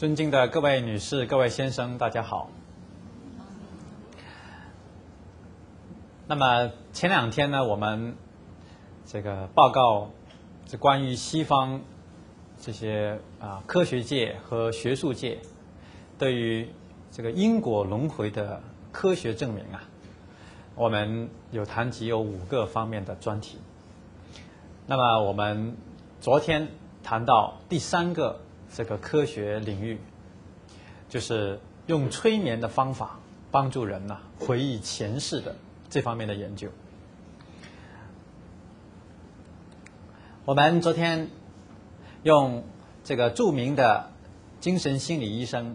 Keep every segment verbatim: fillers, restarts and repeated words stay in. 尊敬的各位女士、各位先生，大家好。那么前两天呢，我们这个报告是关于西方这些啊科学界和学术界对于这个因果轮回的科学证明啊，我们有谈及有五个方面的专题。那么我们昨天谈到第三个这个科学领域，就是用催眠的方法帮助人呢、啊、回忆前世的这方面的研究。我们昨天用这个著名的精神心理医生、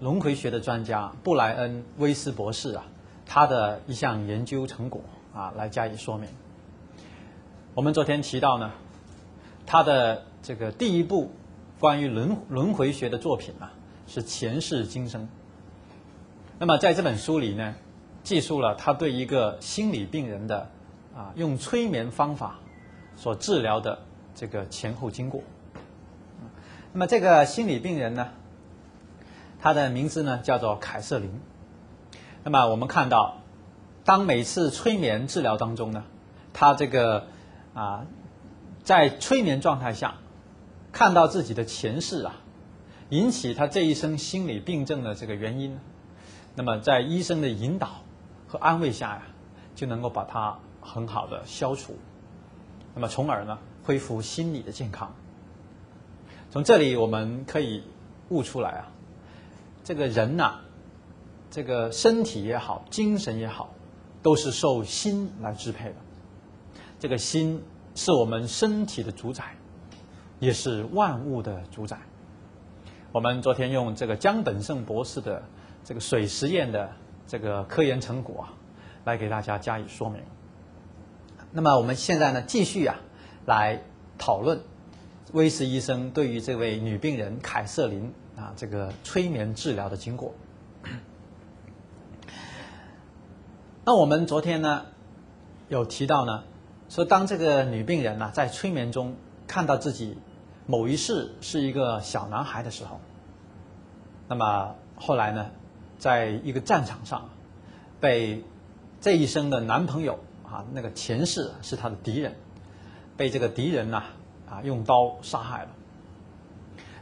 轮回学的专家布莱恩·威斯博士啊，他的一项研究成果啊来加以说明。我们昨天提到呢，他的这个第一步关于轮轮回学的作品啊，是前世今生。那么在这本书里呢，记述了他对一个心理病人的啊用催眠方法所治疗的这个前后经过。那么这个心理病人呢，他的名字呢叫做凯瑟琳。那么我们看到，当每次催眠治疗当中呢，他这个啊在催眠状态下看到自己的前世啊，引起他这一生心理病症的这个原因，那么在医生的引导和安慰下呀、啊，就能够把它很好的消除，那么从而呢恢复心理的健康。从这里我们可以悟出来啊，这个人呐、啊，这个身体也好，精神也好，都是受心来支配的。这个心是我们身体的主宰，也是万物的主宰。我们昨天用这个江本胜博士的这个水实验的这个科研成果啊，来给大家加以说明。那么我们现在呢，继续啊来讨论威斯医生对于这位女病人凯瑟琳啊这个催眠治疗的经过。那我们昨天呢有提到呢，说当这个女病人呢、啊、在催眠中看到自己某一世是一个小男孩的时候，那么后来呢，在一个战场上被这一生的男朋友啊，那个前世是他的敌人，被这个敌人呢 啊, 啊用刀杀害了。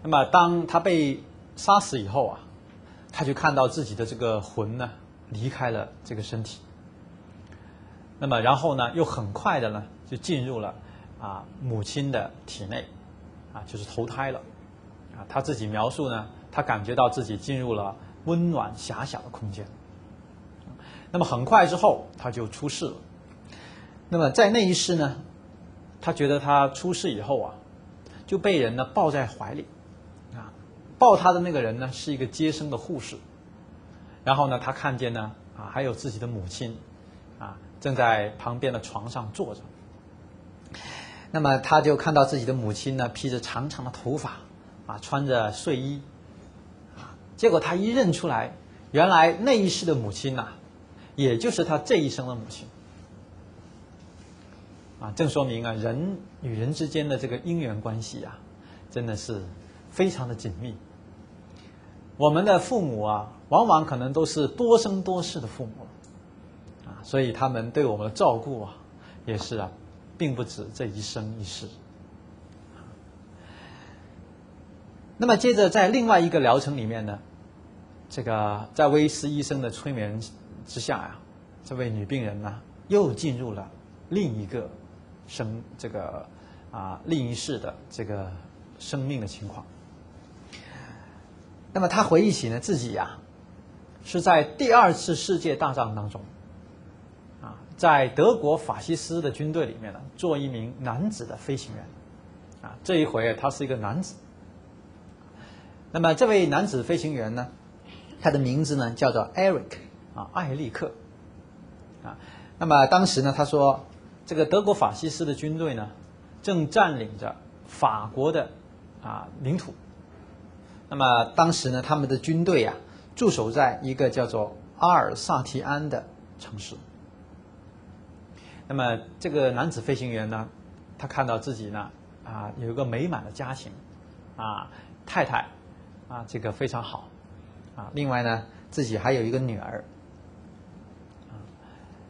那么当他被杀死以后啊，他就看到自己的这个魂呢离开了这个身体，那么然后呢又很快的呢就进入了啊母亲的体内啊，就是投胎了啊。他自己描述呢，他感觉到自己进入了温暖狭小的空间。那么很快之后他就出世了。那么在那一世呢，他觉得他出世以后啊，就被人呢抱在怀里啊，抱他的那个人呢是一个接生的护士。然后呢他看见呢啊还有自己的母亲啊正在旁边的床上坐着。那么他就看到自己的母亲呢披着长长的头发啊，穿着睡衣啊，结果他一认出来，原来那一世的母亲呐、啊，也就是他这一生的母亲啊，正说明啊人与人之间的这个因缘关系啊，真的是非常的紧密。我们的父母啊，往往可能都是多生多世的父母啊，所以他们对我们的照顾啊，也是啊。并不止这一生一世。那么接着在另外一个疗程里面呢，这个在威斯医生的催眠之下呀、啊，这位女病人呢又进入了另一个生这个啊另一世的这个生命的情况。那么她回忆起呢自己呀、啊、是在第二次世界大战当中，在德国法西斯的军队里面呢，做一名男子的飞行员，啊，这一回他是一个男子。那么这位男子飞行员呢，他的名字呢叫做 Eric 啊，艾利克，啊，那么当时呢，他说这个德国法西斯的军队呢，正占领着法国的啊领土。那么当时呢，他们的军队啊驻守在一个叫做阿尔萨提安的城市。那么这个男子飞行员呢，他看到自己呢，啊，有一个美满的家庭，啊，太太，啊，这个非常好，啊，另外呢，自己还有一个女儿，啊，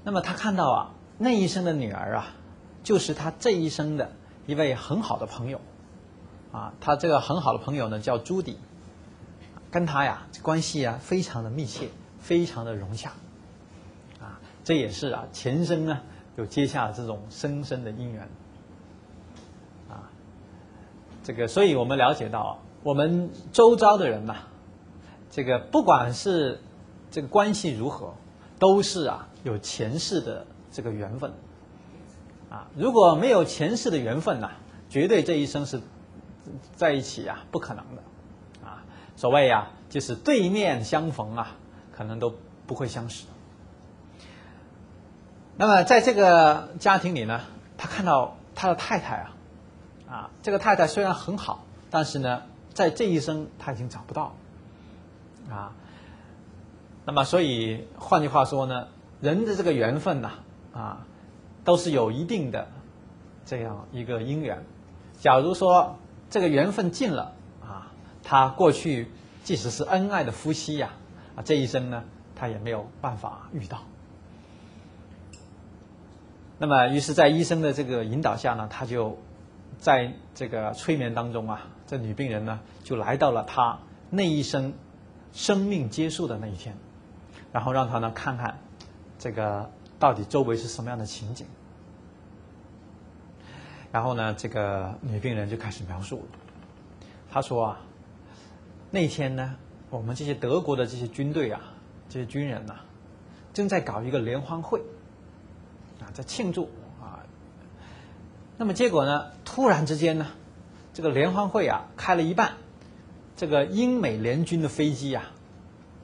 那么他看到啊，那一生的女儿啊，就是他这一生的一位很好的朋友，啊，他这个很好的朋友呢叫朱迪，跟他呀关系啊非常的密切，非常的融洽，啊，这也是啊前生呢有接下这种深深的因缘，啊，这个所以我们了解到啊。我们周遭的人嘛、啊，这个不管是这个关系如何，都是啊有前世的这个缘分，啊，如果没有前世的缘分呐、啊，绝对这一生是在一起啊不可能的，啊，所谓啊就是对面相逢啊，可能都不会相识。那么在这个家庭里呢，他看到他的太太啊，啊，这个太太虽然很好，但是呢。在这一生他已经找不到，啊，那么所以换句话说呢，人的这个缘分呐、啊，啊，都是有一定的这样一个因缘。假如说这个缘分尽了啊，他过去即使是恩爱的夫妻呀、啊，啊，这一生呢他也没有办法遇到。那么于是，在医生的这个引导下呢，他就在这个催眠当中啊。这女病人呢，就来到了她那一生生命结束的那一天，然后让她呢看看这个到底周围是什么样的情景。然后呢，这个女病人就开始描述了。她说啊，那天呢，我们这些德国的这些军队啊，这些军人呐、啊，正在搞一个联欢会啊，在庆祝啊。那么结果呢，突然之间呢。这个联欢会啊，开了一半，这个英美联军的飞机啊，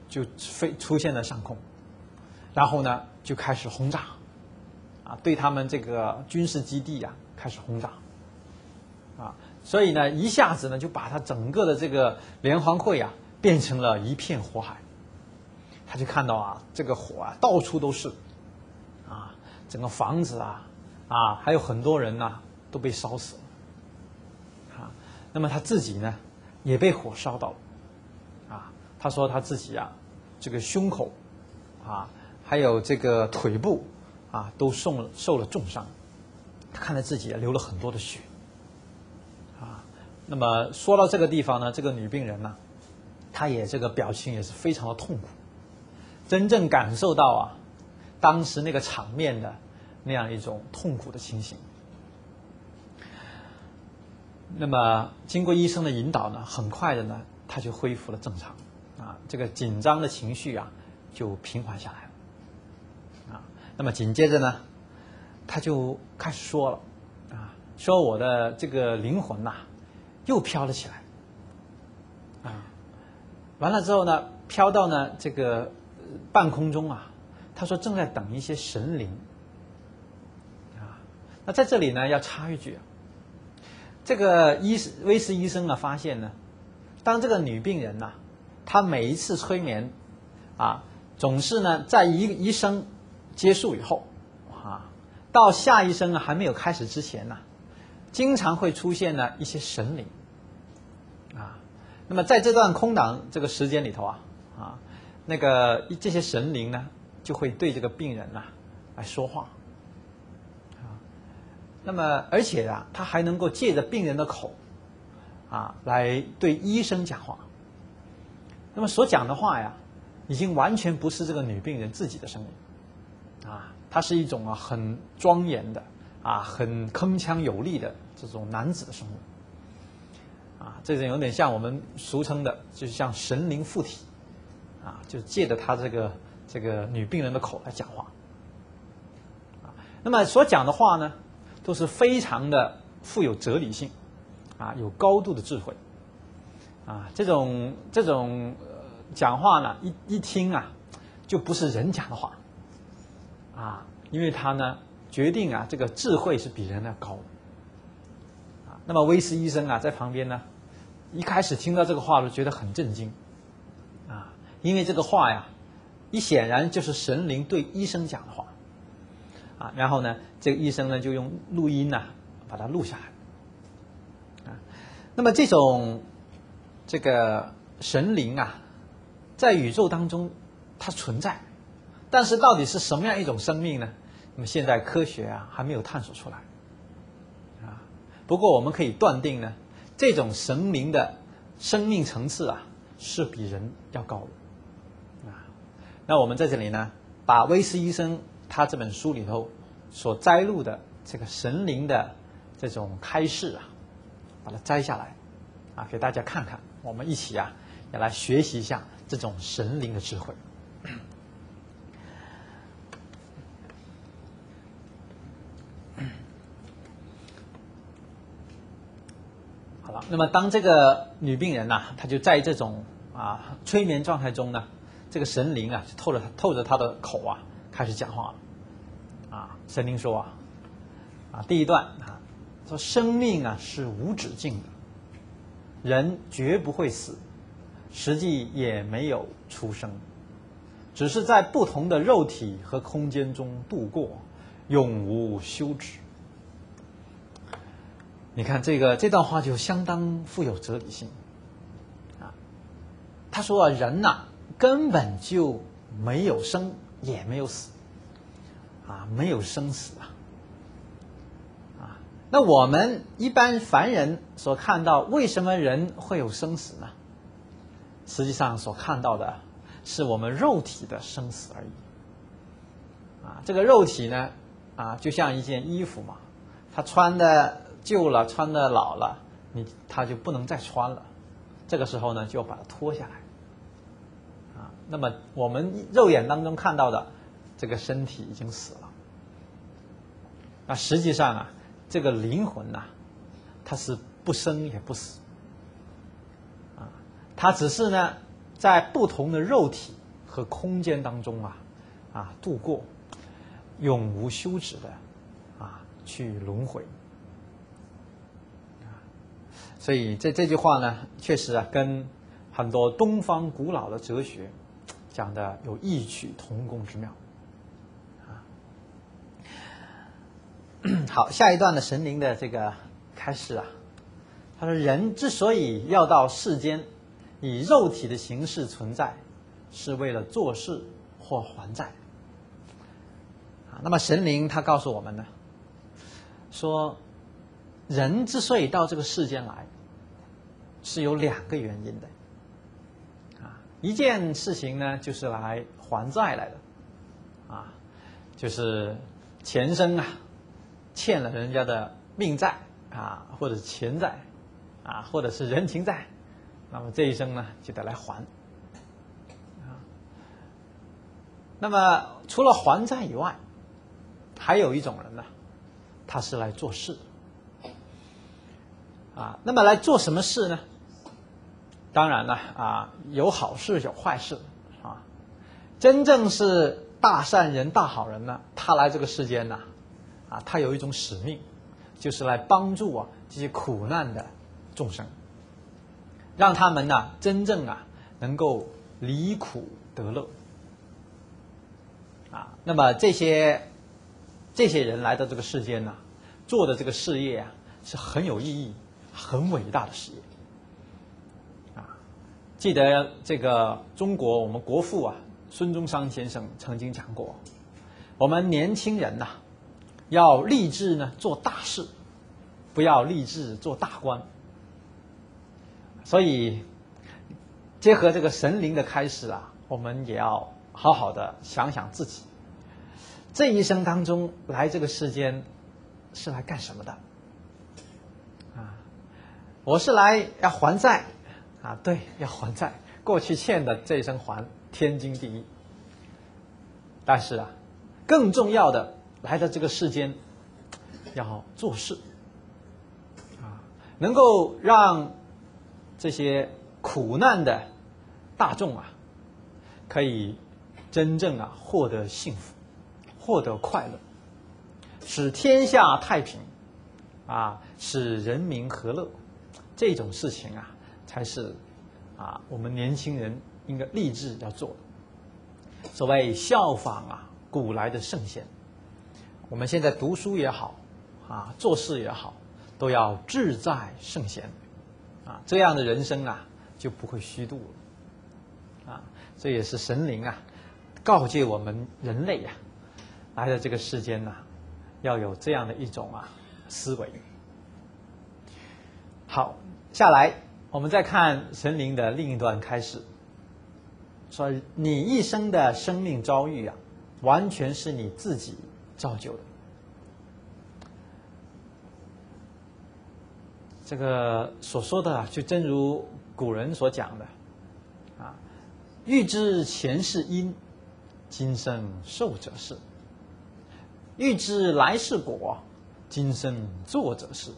就飞出现了上空，然后呢就开始轰炸，啊，对他们这个军事基地啊开始轰炸，啊，所以呢一下子呢就把他整个的这个联欢会啊变成了一片火海，他就看到啊这个火啊到处都是，啊，整个房子啊啊还有很多人呢、啊、都被烧死了。那么他自己呢，也被火烧到了，啊，他说他自己啊，这个胸口，啊，还有这个腿部，啊，都受了受了重伤，他看着自己流了很多的血，啊，那么说到这个地方呢，这个女病人呢、啊，她也这个表情也是非常的痛苦，真正感受到啊，当时那个场面的那样一种痛苦的情形。那么经过医生的引导呢，很快的呢，他就恢复了正常，啊，这个紧张的情绪啊就平缓下来了，啊，那么紧接着呢，他就开始说了，啊，说我的这个灵魂呐、啊，又飘了起来，啊，完了之后呢，飘到呢这个半空中啊，他说正在等一些神灵，啊，那在这里呢要插一句、啊。这个医威斯医生啊，发现呢，当这个女病人呐、啊，她每一次催眠，啊，总是呢，在一一生结束以后，啊，到下一生啊还没有开始之前呢、啊，经常会出现呢一些神灵，啊，那么在这段空档这个时间里头啊，啊，那个这些神灵呢，就会对这个病人呐、啊、来说话。那么，而且啊，他还能够借着病人的口，啊，来对医生讲话。那么所讲的话呀，已经完全不是这个女病人自己的声音，啊，它是一种啊很庄严的，啊，很铿锵有力的这种男子的声音，啊，这种有点像我们俗称的，就是像神灵附体，啊，就借着他这个这个女病人的口来讲话，啊，那么所讲的话呢？都是非常的富有哲理性，啊，有高度的智慧，啊，这种这种、呃、讲话呢，一一听啊，就不是人讲的话，啊，因为他呢决定啊，这个智慧是比人要高的，啊，那么威斯医生啊在旁边呢，一开始听到这个话就觉得很震惊，啊，因为这个话呀，一显然就是神灵对医生讲的话。啊，然后呢，这个医生呢就用录音呢、啊、把它录下来。啊，那么这种这个神灵啊，在宇宙当中它存在，但是到底是什么样一种生命呢？那么现在科学啊还没有探索出来啊。不过我们可以断定呢，这种神灵的生命层次啊是比人要高的啊。那我们在这里呢，把威斯医生他这本书里头所摘录的这个神灵的这种开示啊，把它摘下来啊，给大家看看，我们一起啊也来学习一下这种神灵的智慧。好了，那么当这个女病人呢、啊，她就在这种啊催眠状态中呢，这个神灵啊就透着透着她的口啊开始讲话了啊。神灵说啊啊第一段啊说，生命啊是无止境的，人绝不会死，实际也没有出生，只是在不同的肉体和空间中度过，永无休止。你看这个这段话就相当富有哲理性啊。他说啊，人呐、啊、根本就没有生也没有死啊，没有生死啊。那我们一般凡人所看到，为什么人会有生死呢？实际上所看到的是我们肉体的生死而已。啊，这个肉体呢，啊，就像一件衣服嘛，它穿的旧了，穿的老了，你它就不能再穿了。这个时候呢，就要把它脱下来。啊，那么我们肉眼当中看到的这个身体已经死了。那实际上啊，这个灵魂呐、啊，它是不生也不死，啊，它只是呢在不同的肉体和空间当中啊啊度过，永无休止的啊去轮回。所以这这句话呢，确实啊跟很多东方古老的哲学讲的有异曲同工之妙。好，下一段的神灵的这个开始啊，他说人之所以要到世间以肉体的形式存在，是为了做事或还债啊。那么神灵他告诉我们呢，说人之所以到这个世间来，是有两个原因的啊。一件事情呢，就是来还债来的啊，就是前生啊欠了人家的命债啊，或者钱债啊，或者是人情债，那么这一生呢就得来还啊。那么除了还债以外，还有一种人呢，他是来做事啊。那么来做什么事呢？当然了啊，有好事有坏事啊。真正是大善人大好人呢，他来这个世间呢、啊啊，他有一种使命，就是来帮助啊这些苦难的众生，让他们呢、啊、真正啊能够离苦得乐啊。那么这些这些人来到这个世间呢、啊，做的这个事业啊是很有意义、很伟大的事业啊。记得这个中国我们国父啊孙中山先生曾经讲过，我们年轻人呐、啊，要立志呢做大事，不要立志做大官。所以结合这个神灵的开始啊，我们也要好好的想想自己这一生当中来这个世间是来干什么的啊。我是来要还债啊，对，要还债，过去欠的这一生还，天经地义。但是啊，更重要的，来到这个世间要做事啊，能够让这些苦难的大众啊可以真正啊获得幸福，获得快乐，使天下太平啊，使人民和乐，这种事情啊才是啊我们年轻人应该立志要做的。所谓效仿啊古来的圣贤，我们现在读书也好啊，做事也好，都要志在圣贤啊，这样的人生啊就就不会虚度了。啊，这也是神灵啊，告诫我们人类呀、啊，来到这个世间呐、啊，要有这样的一种啊思维。好，下来我们再看神灵的另一段开始，说你一生的生命遭遇啊，完全是你自己造就的。这个所说的啊，就真如古人所讲的，啊，欲知前世因，今生受者是；欲知来世果，今生作者是。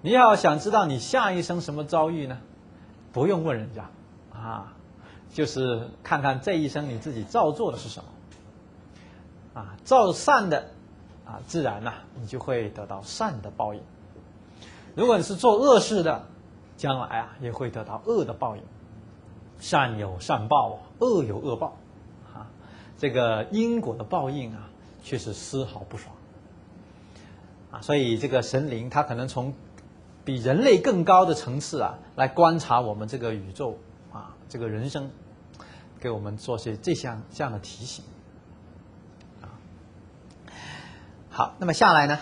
你要想知道你下一生什么遭遇呢？不用问人家，啊，就是看看这一生你自己造作的是什么，啊，造善的，啊，自然呐、啊，你就会得到善的报应。如果你是做恶事的，将来啊也会得到恶的报应。善有善报，恶有恶报，啊，这个因果的报应啊，确实丝毫不爽。啊，所以这个神灵他可能从比人类更高的层次啊，来观察我们这个宇宙啊，这个人生，给我们做些这项这样的提醒。啊，好，那么下来呢？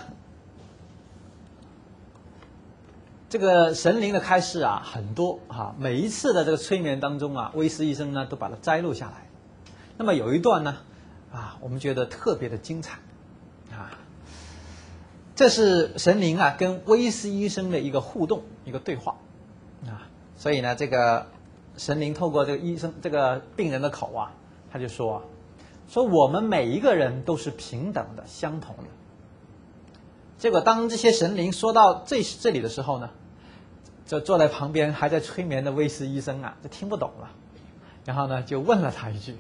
这个神灵的开示啊很多啊，每一次的这个催眠当中啊，威斯医生呢都把它摘录下来。那么有一段呢啊，我们觉得特别的精彩啊，这是神灵啊跟威斯医生的一个互动一个对话啊，所以呢这个神灵透过这个医生这个病人的口啊，他就说啊，说我们每一个人都是平等的、相同的。结果当这些神灵说到这这里的时候呢，就坐在旁边还在催眠的威斯医生啊就听不懂了，然后呢就问了他一句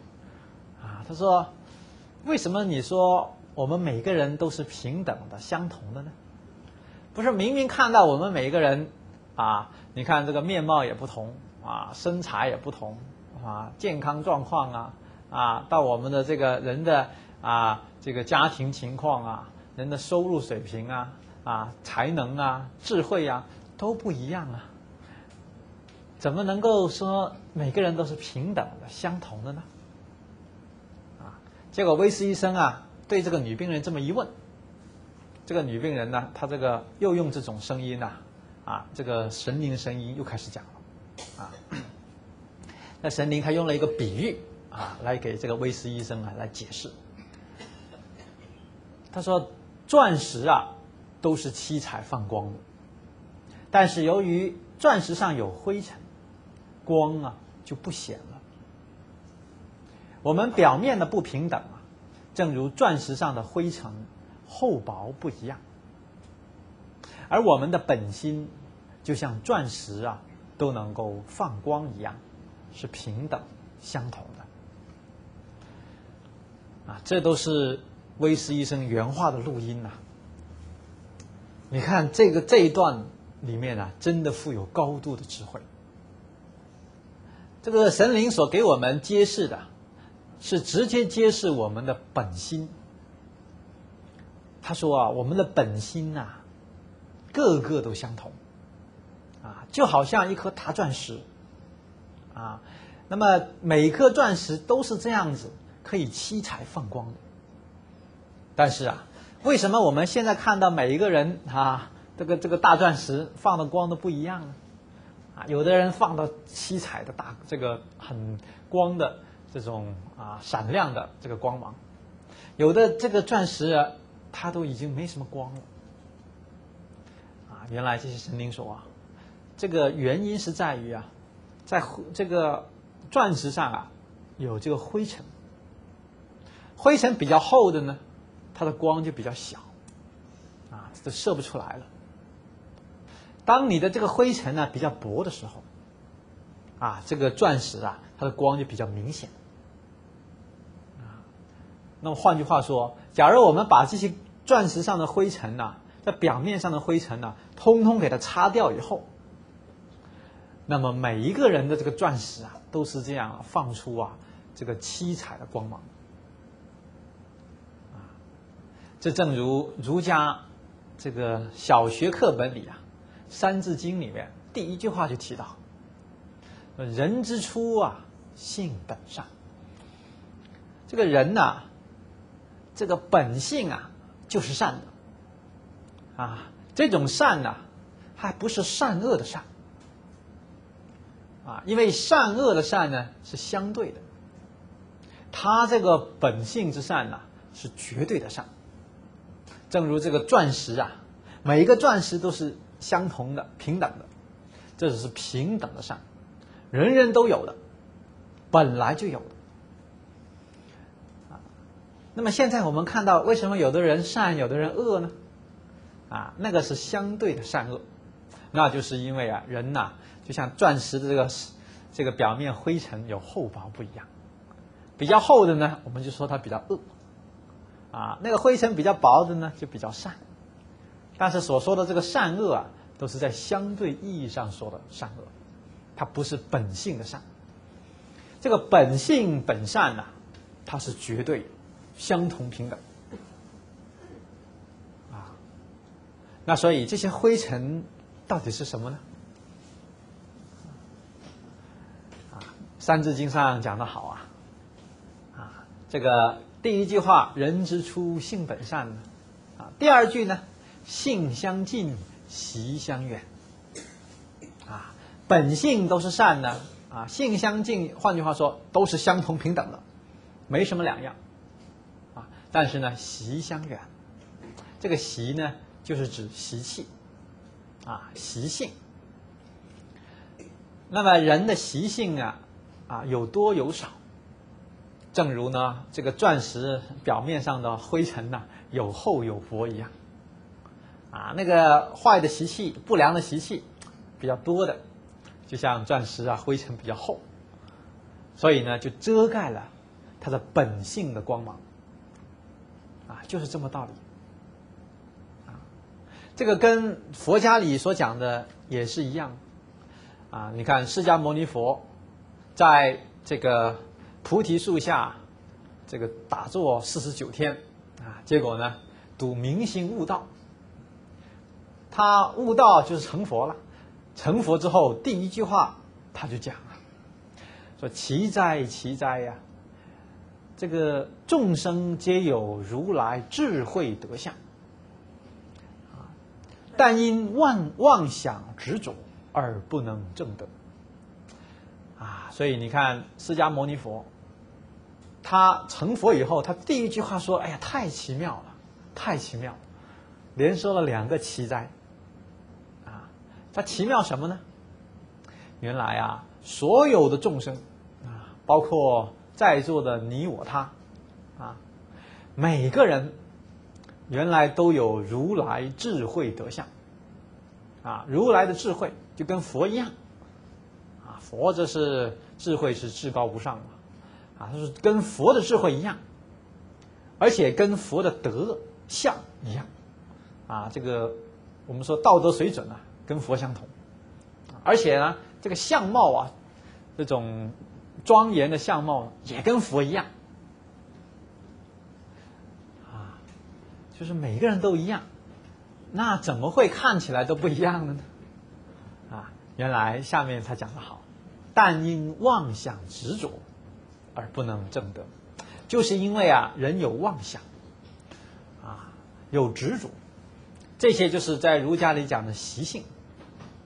啊，他说为什么你说我们每个人都是平等的、相同的呢？不是明明看到我们每一个人啊，你看这个面貌也不同啊，身材也不同啊，健康状况啊啊，到我们的这个人的啊这个家庭情况啊，人的收入水平啊、啊才能啊、智慧啊都不一样啊，怎么能够说每个人都是平等的、相同的呢？啊，结果威斯医生啊对这个女病人这么一问，这个女病人呢，她这个又用这种声音啊，啊这个神灵声音又开始讲了啊。那神灵他用了一个比喻啊，来给这个威斯医生啊来解释。他说。钻石啊，都是七彩放光的，但是由于钻石上有灰尘，光啊就不显了。我们表面的不平等啊，正如钻石上的灰尘厚薄不一样，而我们的本心就像钻石啊都能够放光一样，是平等相同的。啊，这都是威斯医生原话的录音呐、啊，你看这个这一段里面啊，真的富有高度的智慧。这个神灵所给我们揭示的，是直接揭示我们的本心。他说啊，我们的本心呐、啊，个个都相同，啊，就好像一颗大钻石，啊，那么每颗钻石都是这样子，可以七彩放光的。但是啊，为什么我们现在看到每一个人啊，这个这个大钻石放的光都不一样呢？啊，有的人放到七彩的大这个很光的这种啊闪亮的这个光芒，有的这个钻石啊，它都已经没什么光了。啊，原来这些神灵说啊，这个原因是在于啊，在这个钻石上啊有这个灰尘，灰尘比较厚的呢。它的光就比较小，啊，都射不出来了。当你的这个灰尘呢、啊、比较薄的时候，啊，这个钻石啊，它的光就比较明显。啊，那么换句话说，假如我们把这些钻石上的灰尘呢、啊，在表面上的灰尘呢、啊，通通给它擦掉以后，那么每一个人的这个钻石啊，都是这样放出啊这个七彩的光芒。这正如儒家这个小学课本里啊《三字经》里面第一句话就提到人之初啊，性本善。这个人呐、啊，这个本性啊，就是善的。啊，这种善呐、啊，还不是善恶的善。啊，因为善恶的善呢是相对的，他这个本性之善呐、啊、是绝对的善。正如这个钻石啊，每一个钻石都是相同的、平等的，这只是平等的善。 人人都有的，本来就有的、啊。那么现在我们看到，为什么有的人善，有的人恶呢？啊，那个是相对的善恶，那就是因为啊，人呐、啊，就像钻石的这个这个表面灰尘有厚薄不一样，比较厚的呢，我们就说它比较恶；啊，那个灰尘比较薄的呢，就比较善。但是所说的这个善恶啊，都是在相对意义上说的善恶。 它不是本性的善，这个本性本善呐、啊，它是绝对相同平等啊。那所以这些灰尘到底是什么呢？啊，《三字经》上讲得好啊，啊，这个第一句话“人之初，性本善”呢，啊，第二句呢，“性相近，习相远”，啊。 本性都是善的啊，性相近，换句话说，都是相同平等的，没什么两样啊。但是呢，习相远，这个习呢，就是指习气啊，习性。那么人的习性啊，啊有多有少，正如呢这个钻石表面上的灰尘呢、啊，有厚有薄一样啊。那个坏的习气、不良的习气比较多的。 就像钻石啊，灰尘比较厚，所以呢，就遮盖了它的本性的光芒，啊，就是这么道理。啊，这个跟佛家里所讲的也是一样，啊，你看释迦牟尼佛在这个菩提树下这个打坐四十九天，啊，结果呢，睹明心悟道，他悟道就是成佛了。 成佛之后，第一句话他就讲了，说：“奇哉，奇哉呀！这个众生皆有如来智慧德相，啊，但因妄妄想执着而不能证得。”啊，所以你看，释迦牟尼佛，他成佛以后，他第一句话说：“哎呀，太奇妙了，太奇妙了！”连说了两个奇哉。 它奇妙什么呢？原来啊，所有的众生啊，包括在座的你我他啊，每个人原来都有如来智慧德相啊。如来的智慧就跟佛一样啊，佛这是智慧是至高无上的啊，就是跟佛的智慧一样，而且跟佛的德相一样啊。这个我们说道德水准啊。 跟佛相同，而且呢，这个相貌啊，这种庄严的相貌也跟佛一样，啊，就是每个人都一样，那怎么会看起来都不一样的呢？啊，原来下面他讲得好，但因妄想执着而不能证得，就是因为啊，人有妄想，啊，有执着，这些就是在儒家里讲的习性。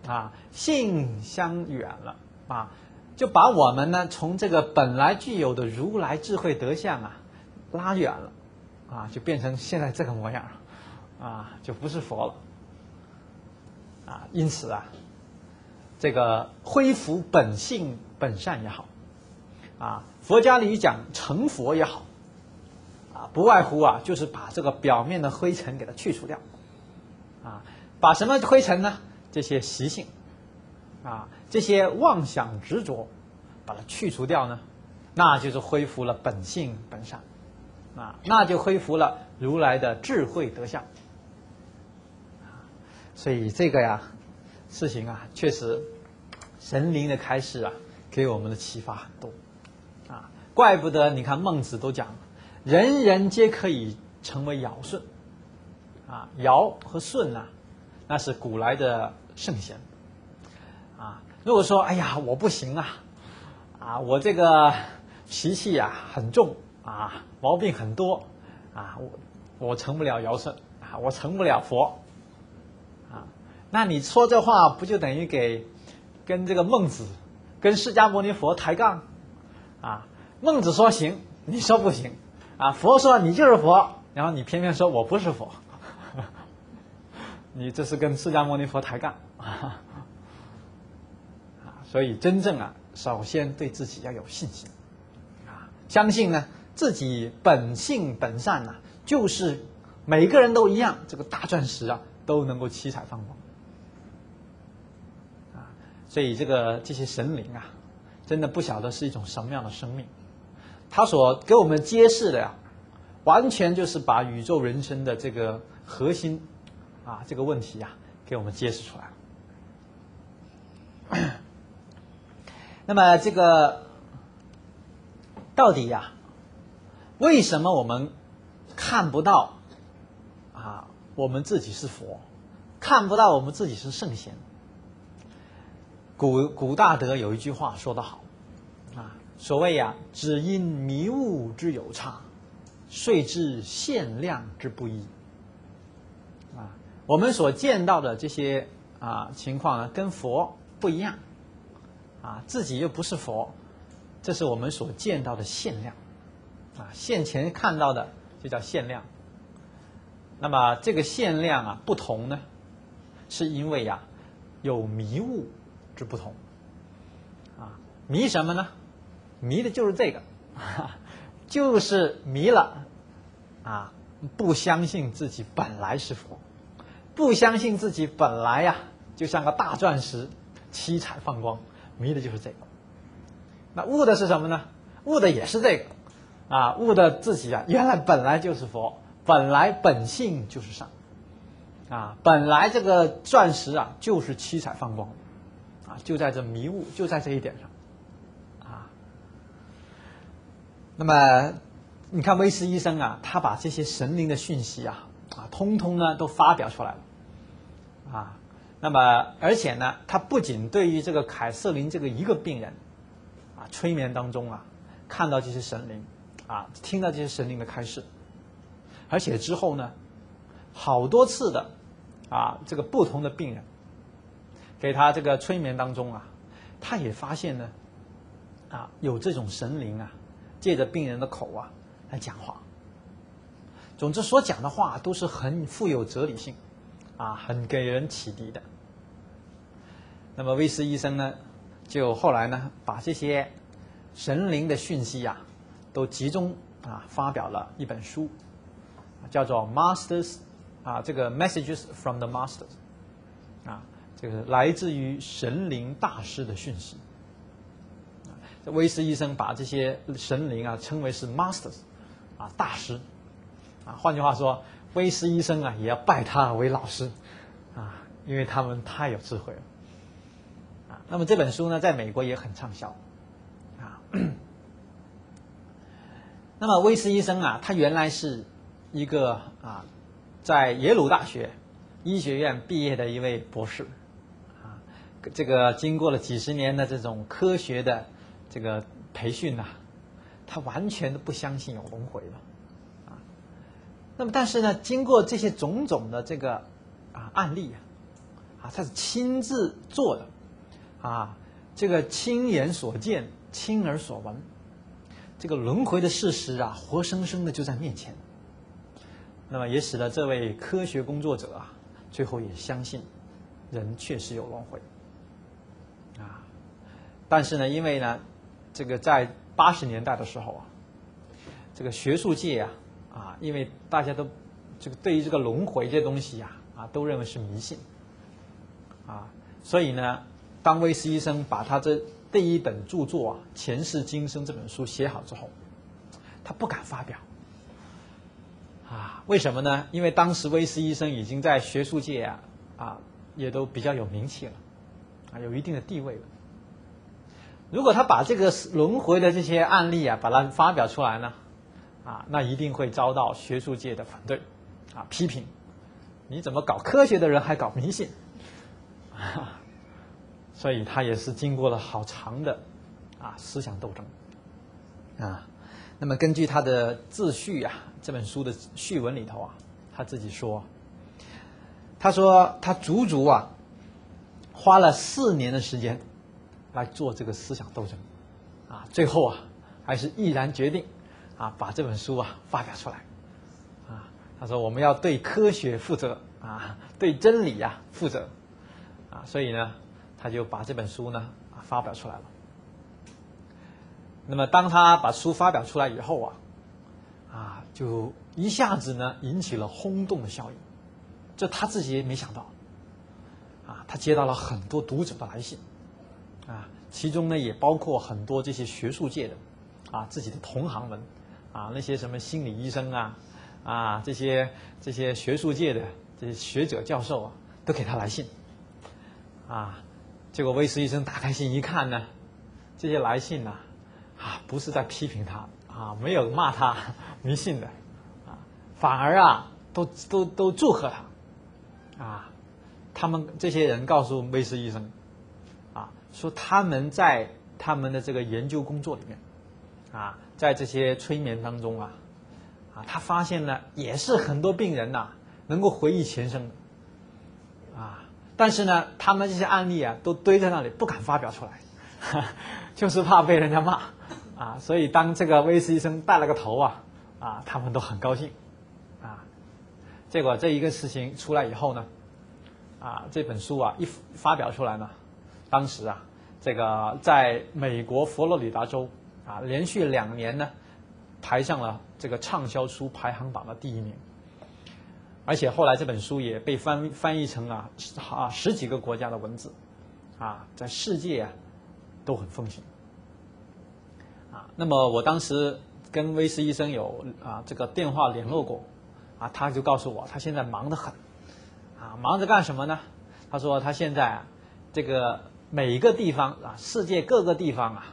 啊，性相远了啊，就把我们呢从这个本来具有的如来智慧德相啊拉远了，啊，就变成现在这个模样，啊，就不是佛了，啊，因此啊，这个恢复本性本善也好，啊，佛家里讲成佛也好，啊，不外乎啊就是把这个表面的灰尘给它去除掉，啊，把什么灰尘呢？ 这些习性，啊，这些妄想执着，把它去除掉呢，那就是恢复了本性本善，啊，那就恢复了如来的智慧德相。所以这个呀，事情啊，确实神灵的开示啊，给我们的启发很多，啊，怪不得你看孟子都讲，人人皆可以成为尧舜，啊，尧和舜啊。 那是古来的圣贤，啊，如果说哎呀我不行啊，啊我这个习气呀、啊、很重啊，毛病很多啊，我我成不了尧舜啊，我成不了佛啊，那你说这话不就等于给跟这个孟子、跟释迦牟尼佛抬杠啊？孟子说行，你说不行啊；佛说你就是佛，然后你偏偏说我不是佛，你这是跟释迦牟尼佛抬杠啊！所以真正啊，首先对自己要有信心啊，相信呢自己本性本善呐、啊，就是每个人都一样，这个大钻石啊都能够七彩放光。所以这个这些神灵啊，真的不晓得是一种什么样的生命，他所给我们揭示的呀、啊，完全就是把宇宙人生的这个核心啊这个问题啊给我们揭示出来了。那么这个到底呀、啊，为什么我们看不到啊我们自己是佛，看不到我们自己是圣贤？古古大德有一句话说得好，啊，所谓呀、啊，只因迷雾之有差，遂知限量之不一。啊，我们所见到的这些啊情况呢，跟佛不一样，啊，自己又不是佛，这是我们所见到的限量，啊，现前看到的就叫限量。那么这个限量啊不同呢，是因为呀、啊、有迷雾之不同，啊，迷什么呢？迷的就是这个，啊、就是迷了，啊，不相信自己本来是佛，不相信自己本来呀、啊，就像个大钻石，七彩放光，迷的就是这个。那悟的是什么呢？悟的也是这个，啊，悟的自己啊，原来本来就是佛，本来本性就是善，啊，本来这个钻石啊，就是七彩放光。就在这迷雾，就在这一点上，啊。那么，你看威斯医生啊，他把这些神灵的讯息啊，啊，通通呢都发表出来了，啊。那么，而且呢，他不仅对于这个凯瑟琳这个一个病人，啊，催眠当中啊，看到这些神灵，啊，听到这些神灵的开示，而且之后呢，好多次的，啊，这个不同的病人。给他这个催眠当中啊，他也发现呢，啊，有这种神灵啊，借着病人的口啊来讲话。总之，所讲的话都是很富有哲理性，啊，很给人启迪的。那么威斯医生呢，就后来呢，把这些神灵的讯息啊，都集中啊发表了一本书，叫做《Masters》啊，这个《Messages from the Masters》啊。这个来自于神灵大师的讯息。威斯医生把这些神灵啊称为是 masters， 啊大师，啊换句话说，威斯医生啊也要拜他为老师，啊因为他们太有智慧了，啊那么这本书呢在美国也很畅销，啊那么威斯医生啊他原来是一个啊在耶鲁大学医学院毕业的一位博士。这个经过了几十年的这种科学的这个培训呐、啊，他完全都不相信有轮回了，啊，那么但是呢，经过这些种种的这个啊案例啊，啊他是亲自做的，啊这个亲眼所见、亲耳所闻，这个轮回的事实啊，活生生的就在面前，那么也使得这位科学工作者啊，最后也相信人确实有轮回。但是呢，因为呢，这个在八十年代的时候啊，这个学术界啊，啊，因为大家都这个对于这个轮回这东西啊，啊，都认为是迷信，啊，所以呢，当威斯医生把他这第一本著作啊《前世今生》这本书写好之后，他不敢发表，啊，为什么呢？因为当时威斯医生已经在学术界啊，啊，也都比较有名气了，啊，有一定的地位了。如果他把这个轮回的这些案例啊，把它发表出来呢，啊，那一定会遭到学术界的反对，啊，批评，你怎么搞科学的人还搞迷信，啊，所以他也是经过了好长的啊思想斗争啊。那么根据他的自序啊，这本书的序文里头啊，他自己说，他说他足足啊花了四年的时间来做这个思想斗争啊，最后啊还是毅然决定啊把这本书啊发表出来啊。他说我们要对科学负责啊，对真理啊负责啊，所以呢。他就把这本书呢发表出来了。那么当他把书发表出来以后啊，啊，就一下子呢引起了轰动的效应，这他自己也没想到。啊，他接到了很多读者的来信，啊，其中呢也包括很多这些学术界的，啊，自己的同行们，啊，那些什么心理医生啊，啊，这些这些学术界的这些学者教授啊，都给他来信，啊。结果威斯医生打开信一看呢，这些来信呢、啊，啊，不是在批评他啊，没有骂他迷信的，啊，反而啊，都都都祝贺他，啊，他们这些人告诉威斯医生，啊，说他们在他们的这个研究工作里面，啊，在这些催眠当中啊，啊，他发现呢，也是很多病人呐、啊，能够回忆前生的，啊。但是呢，他们这些案例啊，都堆在那里，不敢发表出来，呵就是怕被人家骂啊。所以当这个威斯医生带了个头啊，啊，他们都很高兴啊。结果这一个事情出来以后呢，啊，这本书啊一发表出来呢，当时啊，这个在美国佛罗里达州啊，连续两年呢，排上了这个畅销书排行榜的第一名。而且后来这本书也被翻翻译成啊啊十几个国家的文字，啊，在世界啊都很风行，啊，那么我当时跟威斯医生有啊这个电话联络过，啊，他就告诉我他现在忙得很，啊，忙着干什么呢？他说他现在啊这个每一个地方啊，世界各个地方啊，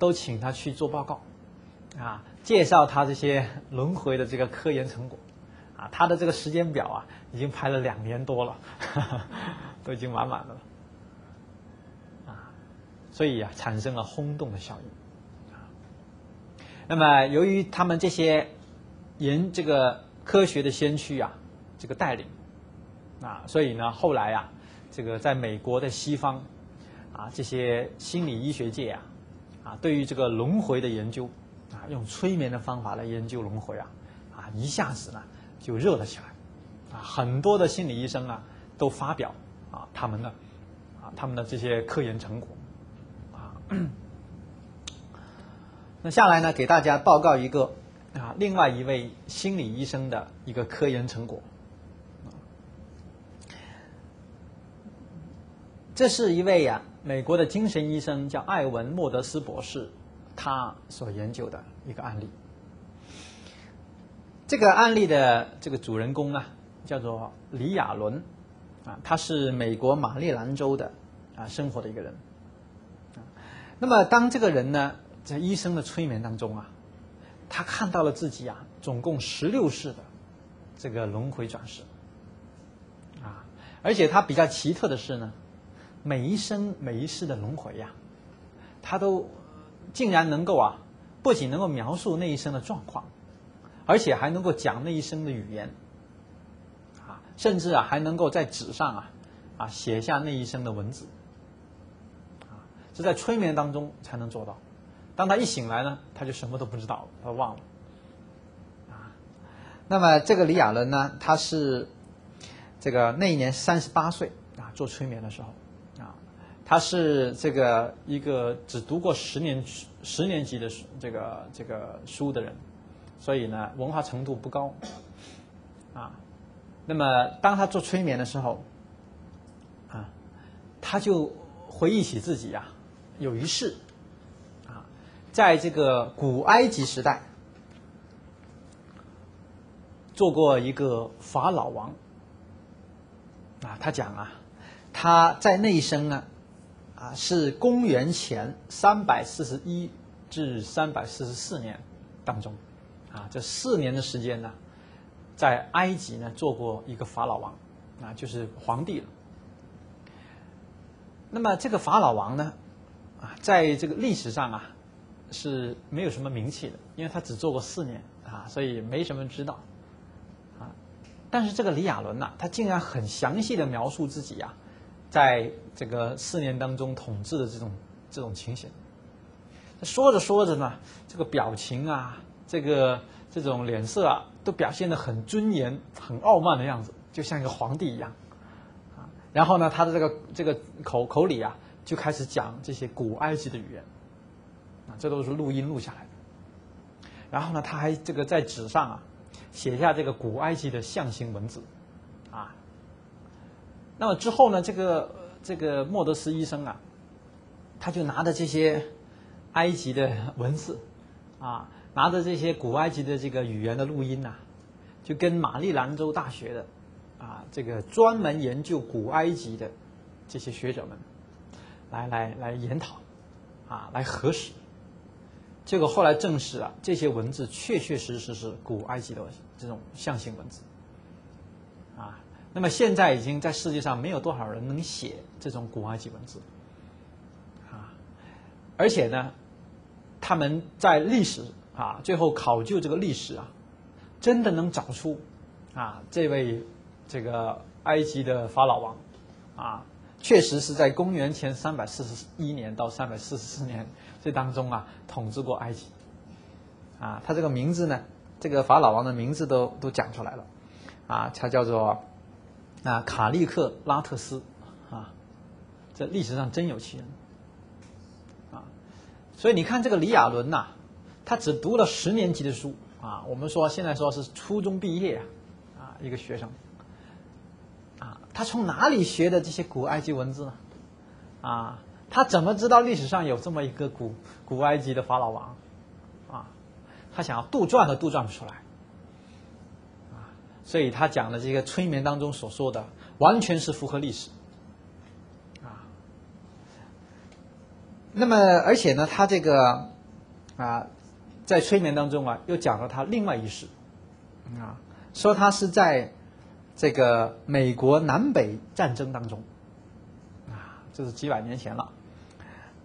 都请他去做报告，啊，介绍他这些轮回的这个科研成果。啊，他的这个时间表啊，已经排了两年多了，呵呵都已经满满的了，啊，所以啊，产生了轰动的效应。啊，那么由于他们这些研这个科学的先驱啊，这个带领，啊，所以呢，后来啊，这个在美国的西方啊，这些心理医学界啊，啊，对于这个轮回的研究啊，用催眠的方法来研究轮回啊，啊，一下子呢。就热了起来，啊，很多的心理医生啊都发表啊他们的啊他们的这些科研成果，啊，那下来呢给大家报告一个啊另外一位心理医生的一个科研成果，这是一位呀、啊、美国的精神医生叫艾文·莫德斯博士，他所研究的一个案例。这个案例的这个主人公啊，叫做李亚伦，啊，他是美国马里兰州的啊生活的一个人。那么当这个人呢，在医生的催眠当中啊，他看到了自己啊，总共十六世的这个轮回转世，啊，而且他比较奇特的是呢，每一生每一世的轮回呀、啊，他都竟然能够啊，不仅能够描述那一生的状况。而且还能够讲那一生的语言，啊，甚至啊还能够在纸上啊啊写下那一生的文字，啊，这在催眠当中才能做到。当他一醒来呢，他就什么都不知道了，他忘了，啊。那么这个李亚伦呢，他是这个那一年三十八岁啊，做催眠的时候啊，他是这个一个只读过十年十年级的这个这个书的人。所以呢，文化程度不高，啊，那么当他做催眠的时候，啊，他就回忆起自己啊，有一世，啊，在这个古埃及时代，做过一个法老王，啊，他讲啊，他在那一生呢，啊，是公元前三百四十一至三百四十四年当中。啊，这四年的时间呢，在埃及呢做过一个法老王，啊，就是皇帝了。那么这个法老王呢，啊，在这个历史上啊是没有什么名气的，因为他只做过四年啊，所以没什么知道啊。但是这个李亚伦呐、啊，他竟然很详细的描述自己啊，在这个四年当中统治的这种这种情形。说着说着呢，这个表情啊，这个这种脸色啊，都表现得很尊严、很傲慢的样子，就像一个皇帝一样啊。然后呢，他的这个这个口口里啊，就开始讲这些古埃及的语言啊，这都是录音录下来的。然后呢，他还这个在纸上啊，写下这个古埃及的象形文字啊。那么之后呢，这个这个莫德斯医生啊，他就拿着这些埃及的文字，啊，拿着这些古埃及的这个语言的录音呐、啊，就跟马里兰州大学的，啊，这个专门研究古埃及的这些学者们，来来来研讨，啊，来核实。结果后来证实啊，这些文字确确实实是古埃及的这种象形文字，啊，那么现在已经在世界上没有多少人能写这种古埃及文字，啊，而且呢。他们在历史啊，最后考究这个历史啊，真的能找出啊，这位这个埃及的法老王啊，确实是在公元前三百四十一年到三百四十四年这当中啊，统治过埃及啊。他这个名字呢，这个法老王的名字都都讲出来了啊，他叫做啊卡利克拉特斯啊，这历史上真有其人。所以你看这个李亚伦呐、啊，他只读了十年级的书啊，我们说现在说是初中毕业啊，一个学生啊，他从哪里学的这些古埃及文字呢？啊，他怎么知道历史上有这么一个古古埃及的法老王？啊，他想要杜撰都杜撰不出来啊，所以他讲的这个催眠当中所说的，完全是符合历史。那么，而且呢，他这个啊，在催眠当中啊，又讲了他另外一事啊，说他是在这个美国南北战争当中啊，这是几百年前了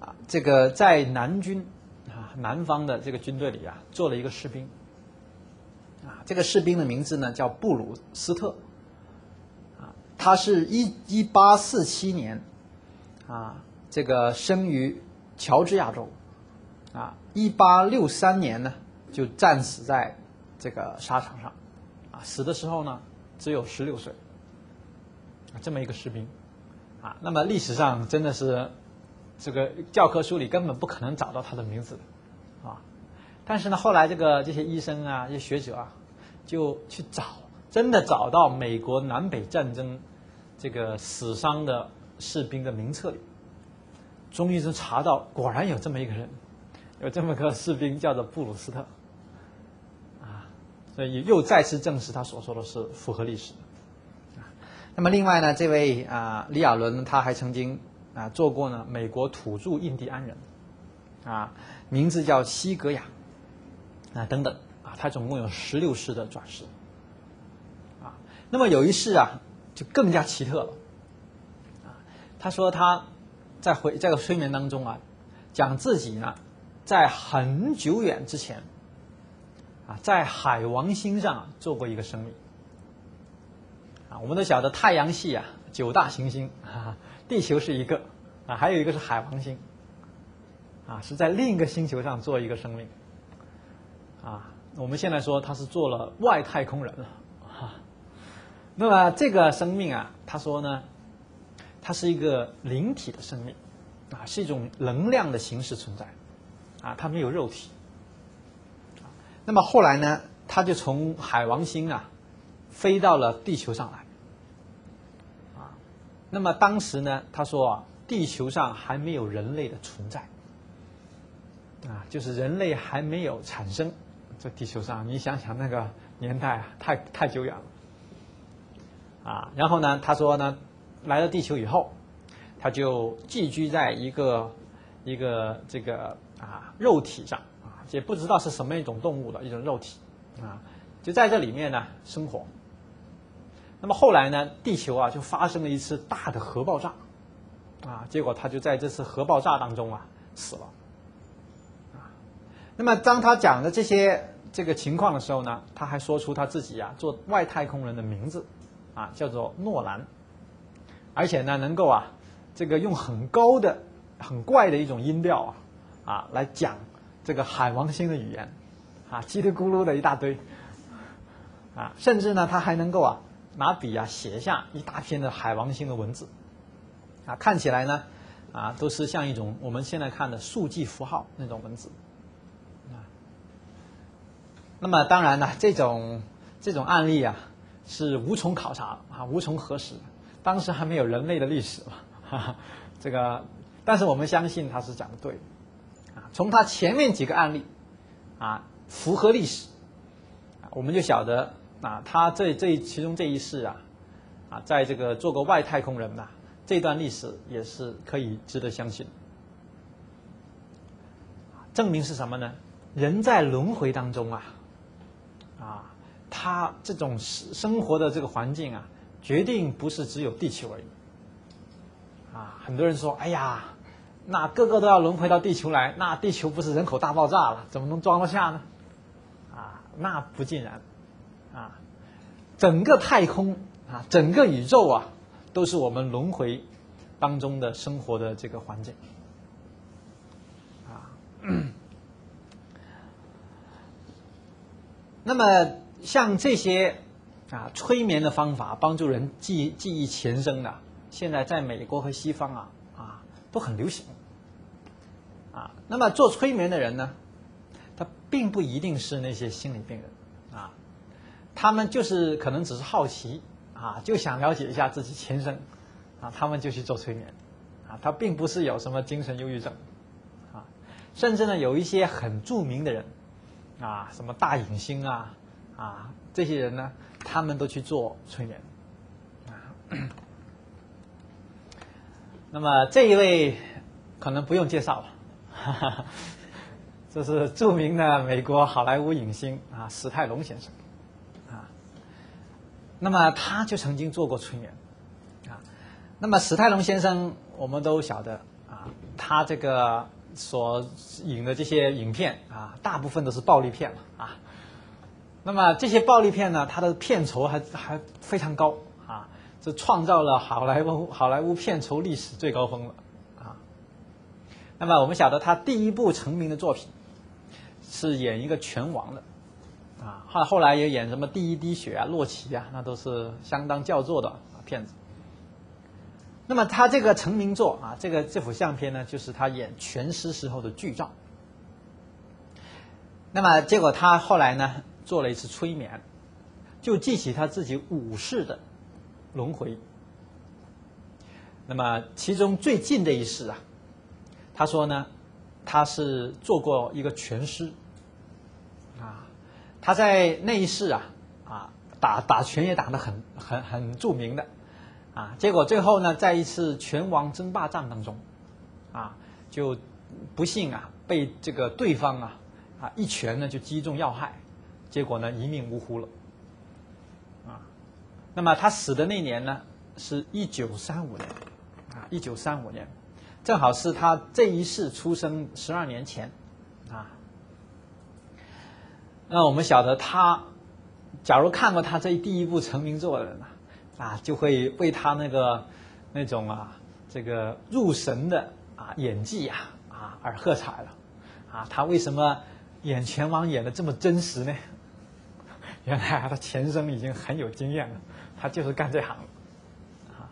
啊，这个在南军啊南方的这个军队里啊，做了一个士兵啊，这个士兵的名字呢叫布鲁斯特啊，他是一一八四七年啊。这个生于乔治亚州，啊，一八六三年呢就战死在这个沙场上，啊，死的时候呢只有十六岁，啊，这么一个士兵，啊，那么历史上真的是这个教科书里根本不可能找到他的名字的，啊，但是呢后来这个这些医生啊、这些学者啊就去找，真的找到美国南北战争这个死伤的士兵的名册里。终于就查到，果然有这么一个人，有这么个士兵叫做布鲁斯特，啊，所以又再次证实他所说的是符合历史的。啊，那么另外呢，这位啊、呃、李亚伦他还曾经啊、呃、做过呢美国土著印第安人，啊，名字叫西格雅，啊等等啊，他总共有十六世的转世，啊，那么有一世啊就更加奇特了，啊，他说他。在回这个催眠当中啊，讲自己呢，在很久远之前，啊，在海王星上、啊、做过一个生命，啊，我们都晓得太阳系啊九大行星啊，地球是一个啊，还有一个是海王星，啊，是在另一个星球上做一个生命，啊，我们现在说他是做了外太空人了，啊，那么这个生命啊，他说呢。它是一个灵体的生命，啊，是一种能量的形式存在，啊，它没有肉体。那么后来呢，它就从海王星啊，飞到了地球上来，啊，那么当时呢，他说啊，地球上还没有人类的存在，啊，就是人类还没有产生，在地球上，你想想那个年代啊，太太久远了，啊，然后呢，他说呢。来到地球以后，他就寄居在一个一个这个啊肉体上啊，也不知道是什么一种动物的一种肉体啊，就在这里面呢生活。那么后来呢，地球啊就发生了一次大的核爆炸啊，结果他就在这次核爆炸当中啊死了。啊，那么当他讲的这些这个情况的时候呢，他还说出他自己啊做外太空人的名字，啊叫做诺兰，而且呢能够啊这个用很高的很怪的一种音调啊啊来讲这个海王星的语言，啊叽里咕噜的一大堆，啊甚至呢他还能够啊拿笔啊写下一大篇的海王星的文字。啊，看起来呢，啊，都是像一种我们现在看的数据符号那种文字，啊。那么当然呢，这种这种案例啊，是无从考察啊，无从核实，当时还没有人类的历史嘛，哈哈，这个，但是我们相信他是讲的对的，啊，从他前面几个案例，啊，符合历史，啊，我们就晓得啊，他这这其中这一世啊，啊，在这个做过外太空人呐，啊。这段历史也是可以值得相信，证明是什么呢？人在轮回当中啊，啊，他这种生活的这个环境啊，决定不是只有地球而已。啊，很多人说，哎呀，那个个都要轮回到地球来，那地球不是人口大爆炸了，怎么能装得下呢？啊，那不尽然，啊，整个太空啊，整个宇宙啊。都是我们轮回当中的生活的这个环境啊。那么像这些啊催眠的方法，帮助人记记忆前生的，现在在美国和西方啊啊都很流行啊。那么做催眠的人呢，他并不一定是那些心理病人啊，他们就是可能只是好奇。啊，就想了解一下自己前生，啊，他们就去做催眠，啊，他并不是有什么精神忧郁症，啊，甚至呢有一些很著名的人，啊，什么大影星啊，啊，这些人呢，他们都去做催眠，啊，那么这一位可能不用介绍了，哈哈，这是著名的美国好莱坞影星啊，史泰龙先生。那么他就曾经做过催眠，啊，那么史泰龙先生我们都晓得啊，他这个所影的这些影片啊，大部分都是暴力片了啊。那么这些暴力片呢，他的片酬还还非常高啊，这创造了好莱坞好莱坞片酬历史最高峰了啊。那么我们晓得他第一部成名的作品是演一个拳王的。啊，后后来也演什么《第一滴血》啊、《洛奇》啊，那都是相当叫座的片子。那么他这个成名作啊，这个这幅相片呢，就是他演拳师时候的剧照。那么结果他后来呢，做了一次催眠，就记起他自己武士的轮回。那么其中最近的一世啊，他说呢，他是做过一个拳师。他在那一世啊啊打打拳也打得很很很著名的啊，结果最后呢，在一次拳王争霸战当中啊，就不幸啊被这个对方啊啊一拳呢就击中要害，结果呢一命呜呼了啊。那么他死的那年呢是一九三五年啊，一九三五年正好是他这一世出生十二年前啊。那我们晓得他，假如看过他这第一部成名作的人啊，啊，就会为他那个那种啊，这个入神的啊演技啊啊而喝彩了，啊，他为什么演拳王演得这么真实呢？原来啊，他前生已经很有经验了，他就是干这行的，啊，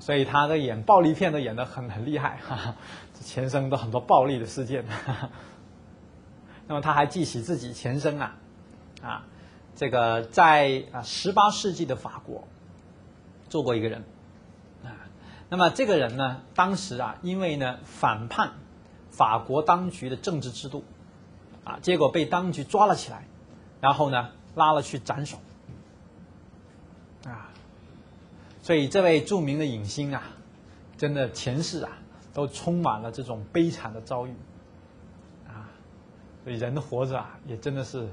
所以他的演暴力片都演得很很厉害，哈哈，前生都很多暴力的事件。哈哈，那么他还记起自己前生啊，啊，这个在啊十八世纪的法国做过一个人，啊，那么这个人呢，当时啊，因为呢反叛法国当局的政治制度，啊，结果被当局抓了起来，然后呢拉了去斩首，啊，所以这位著名的影星啊，真的前世啊都充满了这种悲惨的遭遇。所以人活着啊，也真的是，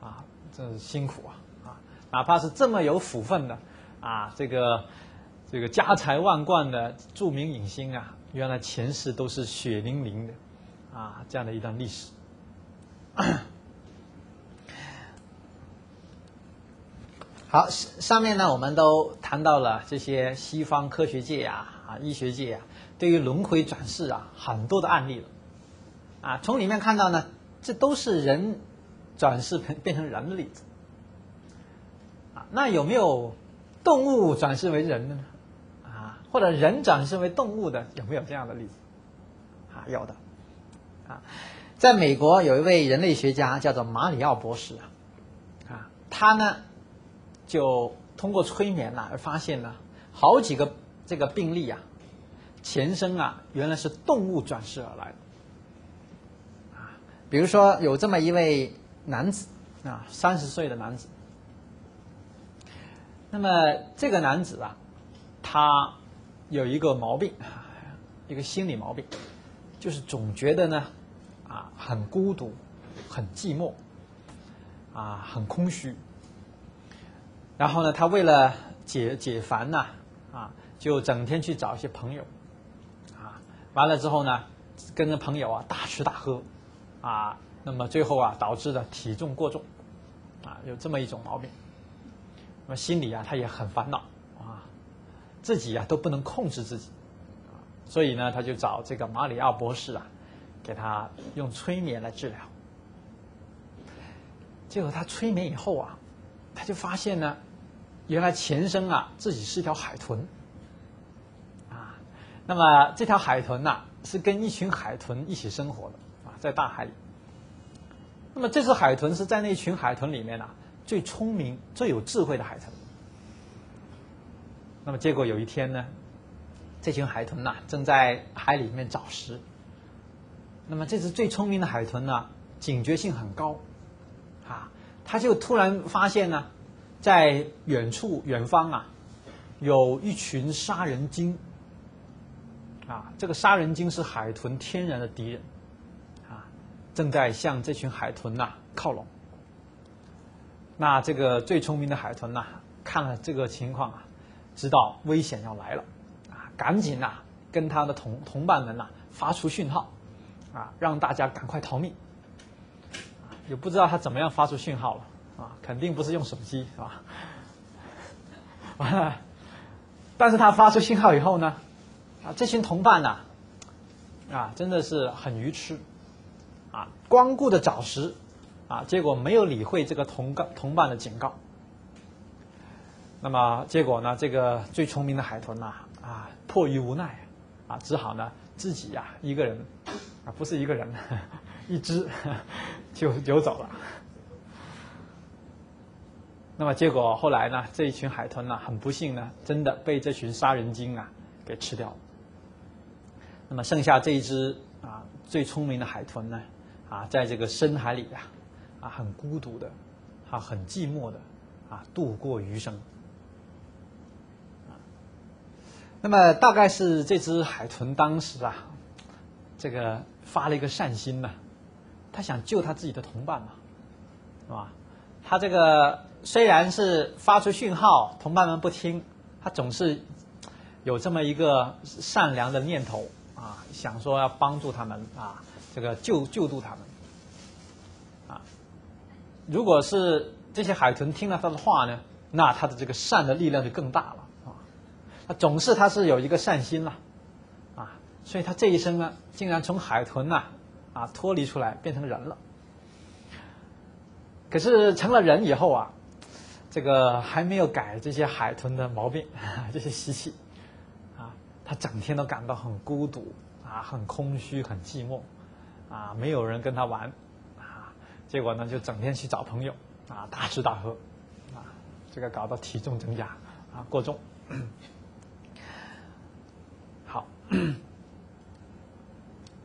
啊，真是辛苦啊啊！哪怕是这么有福分的，啊，这个这个家财万贯的著名影星啊，原来前世都是血淋淋的啊，这样的一段历史。好，上面呢我们都谈到了这些西方科学界啊、啊医学界啊，对于轮回转世啊很多的案例了，啊，从里面看到呢，这都是人转世变成人的例子。啊，那有没有动物转世为人的呢？啊，或者人转世为动物的有没有这样的例子？啊，有的。啊，在美国有一位人类学家叫做马里奥博士啊，啊，他呢。就通过催眠啊，而发现呢，好几个这个病例啊，前身啊原来是动物转世而来的啊。比如说有这么一位男子啊，三十岁的男子。那么这个男子啊，他有一个毛病，一个心理毛病，就是总觉得呢啊很孤独，很寂寞，啊很空虚。然后呢，他为了解解烦呐、啊，啊，就整天去找一些朋友，啊，完了之后呢，跟着朋友啊大吃大喝，啊，那么最后啊导致了体重过重，啊，有这么一种毛病。那么心里啊他也很烦恼啊，自己啊都不能控制自己，啊，所以呢他就找这个马里奥博士啊，给他用催眠来治疗。结果他催眠以后啊，他就发现呢。原来前生啊，自己是一条海豚，啊，那么这条海豚呐、啊、是跟一群海豚一起生活的啊，在大海里。那么这只海豚是在那群海豚里面呢、啊、最聪明、最有智慧的海豚。那么结果有一天呢，这群海豚呐、啊、正在海里面找食，那么这只最聪明的海豚呢、啊、警觉性很高，啊，它就突然发现呢。在远处远方啊，有一群杀人鲸啊，这个杀人鲸是海豚天然的敌人啊，正在向这群海豚呐、啊、靠拢。那这个最聪明的海豚呐、啊，看了这个情况啊，知道危险要来了啊，赶紧呐、啊、跟他的同同伴们呐、啊、发出讯号啊，让大家赶快逃命。也不知道他怎么样发出讯号了。啊，肯定不是用手机，是吧？完了，但是他发出信号以后呢，啊，这群同伴呐、啊，啊，真的是很愚痴，啊，光顾着找食，啊，结果没有理会这个同同伴的警告。那么结果呢，这个最聪明的海豚呐、啊，啊，迫于无奈，啊，只好呢自己呀、啊、一个人，啊，不是一个人，一只就游走了。那么结果后来呢，这一群海豚呢，很不幸呢，真的被这群杀人鲸啊给吃掉了。那么剩下这一只啊最聪明的海豚呢，啊，在这个深海里啊，啊很孤独的，啊很寂寞的，啊度过余生。那么大概是这只海豚当时啊，这个发了一个善心呢、啊，他想救他自己的同伴嘛，是吧？他这个。虽然是发出讯号，同伴们不听，他总是有这么一个善良的念头啊，想说要帮助他们啊，这个救救度他们啊。如果是这些海豚听了他的话呢，那他的这个善的力量就更大了啊。他总是他是有一个善心了啊，所以他这一生呢，竟然从海豚呐啊，啊脱离出来变成人了。可是成了人以后啊。这个还没有改这些海豚的毛病，这些习气，啊，他整天都感到很孤独，啊，很空虚，很寂寞，啊，没有人跟他玩，啊，结果呢就整天去找朋友，啊，大吃大喝，啊，这个搞到体重增加，啊，过重。好，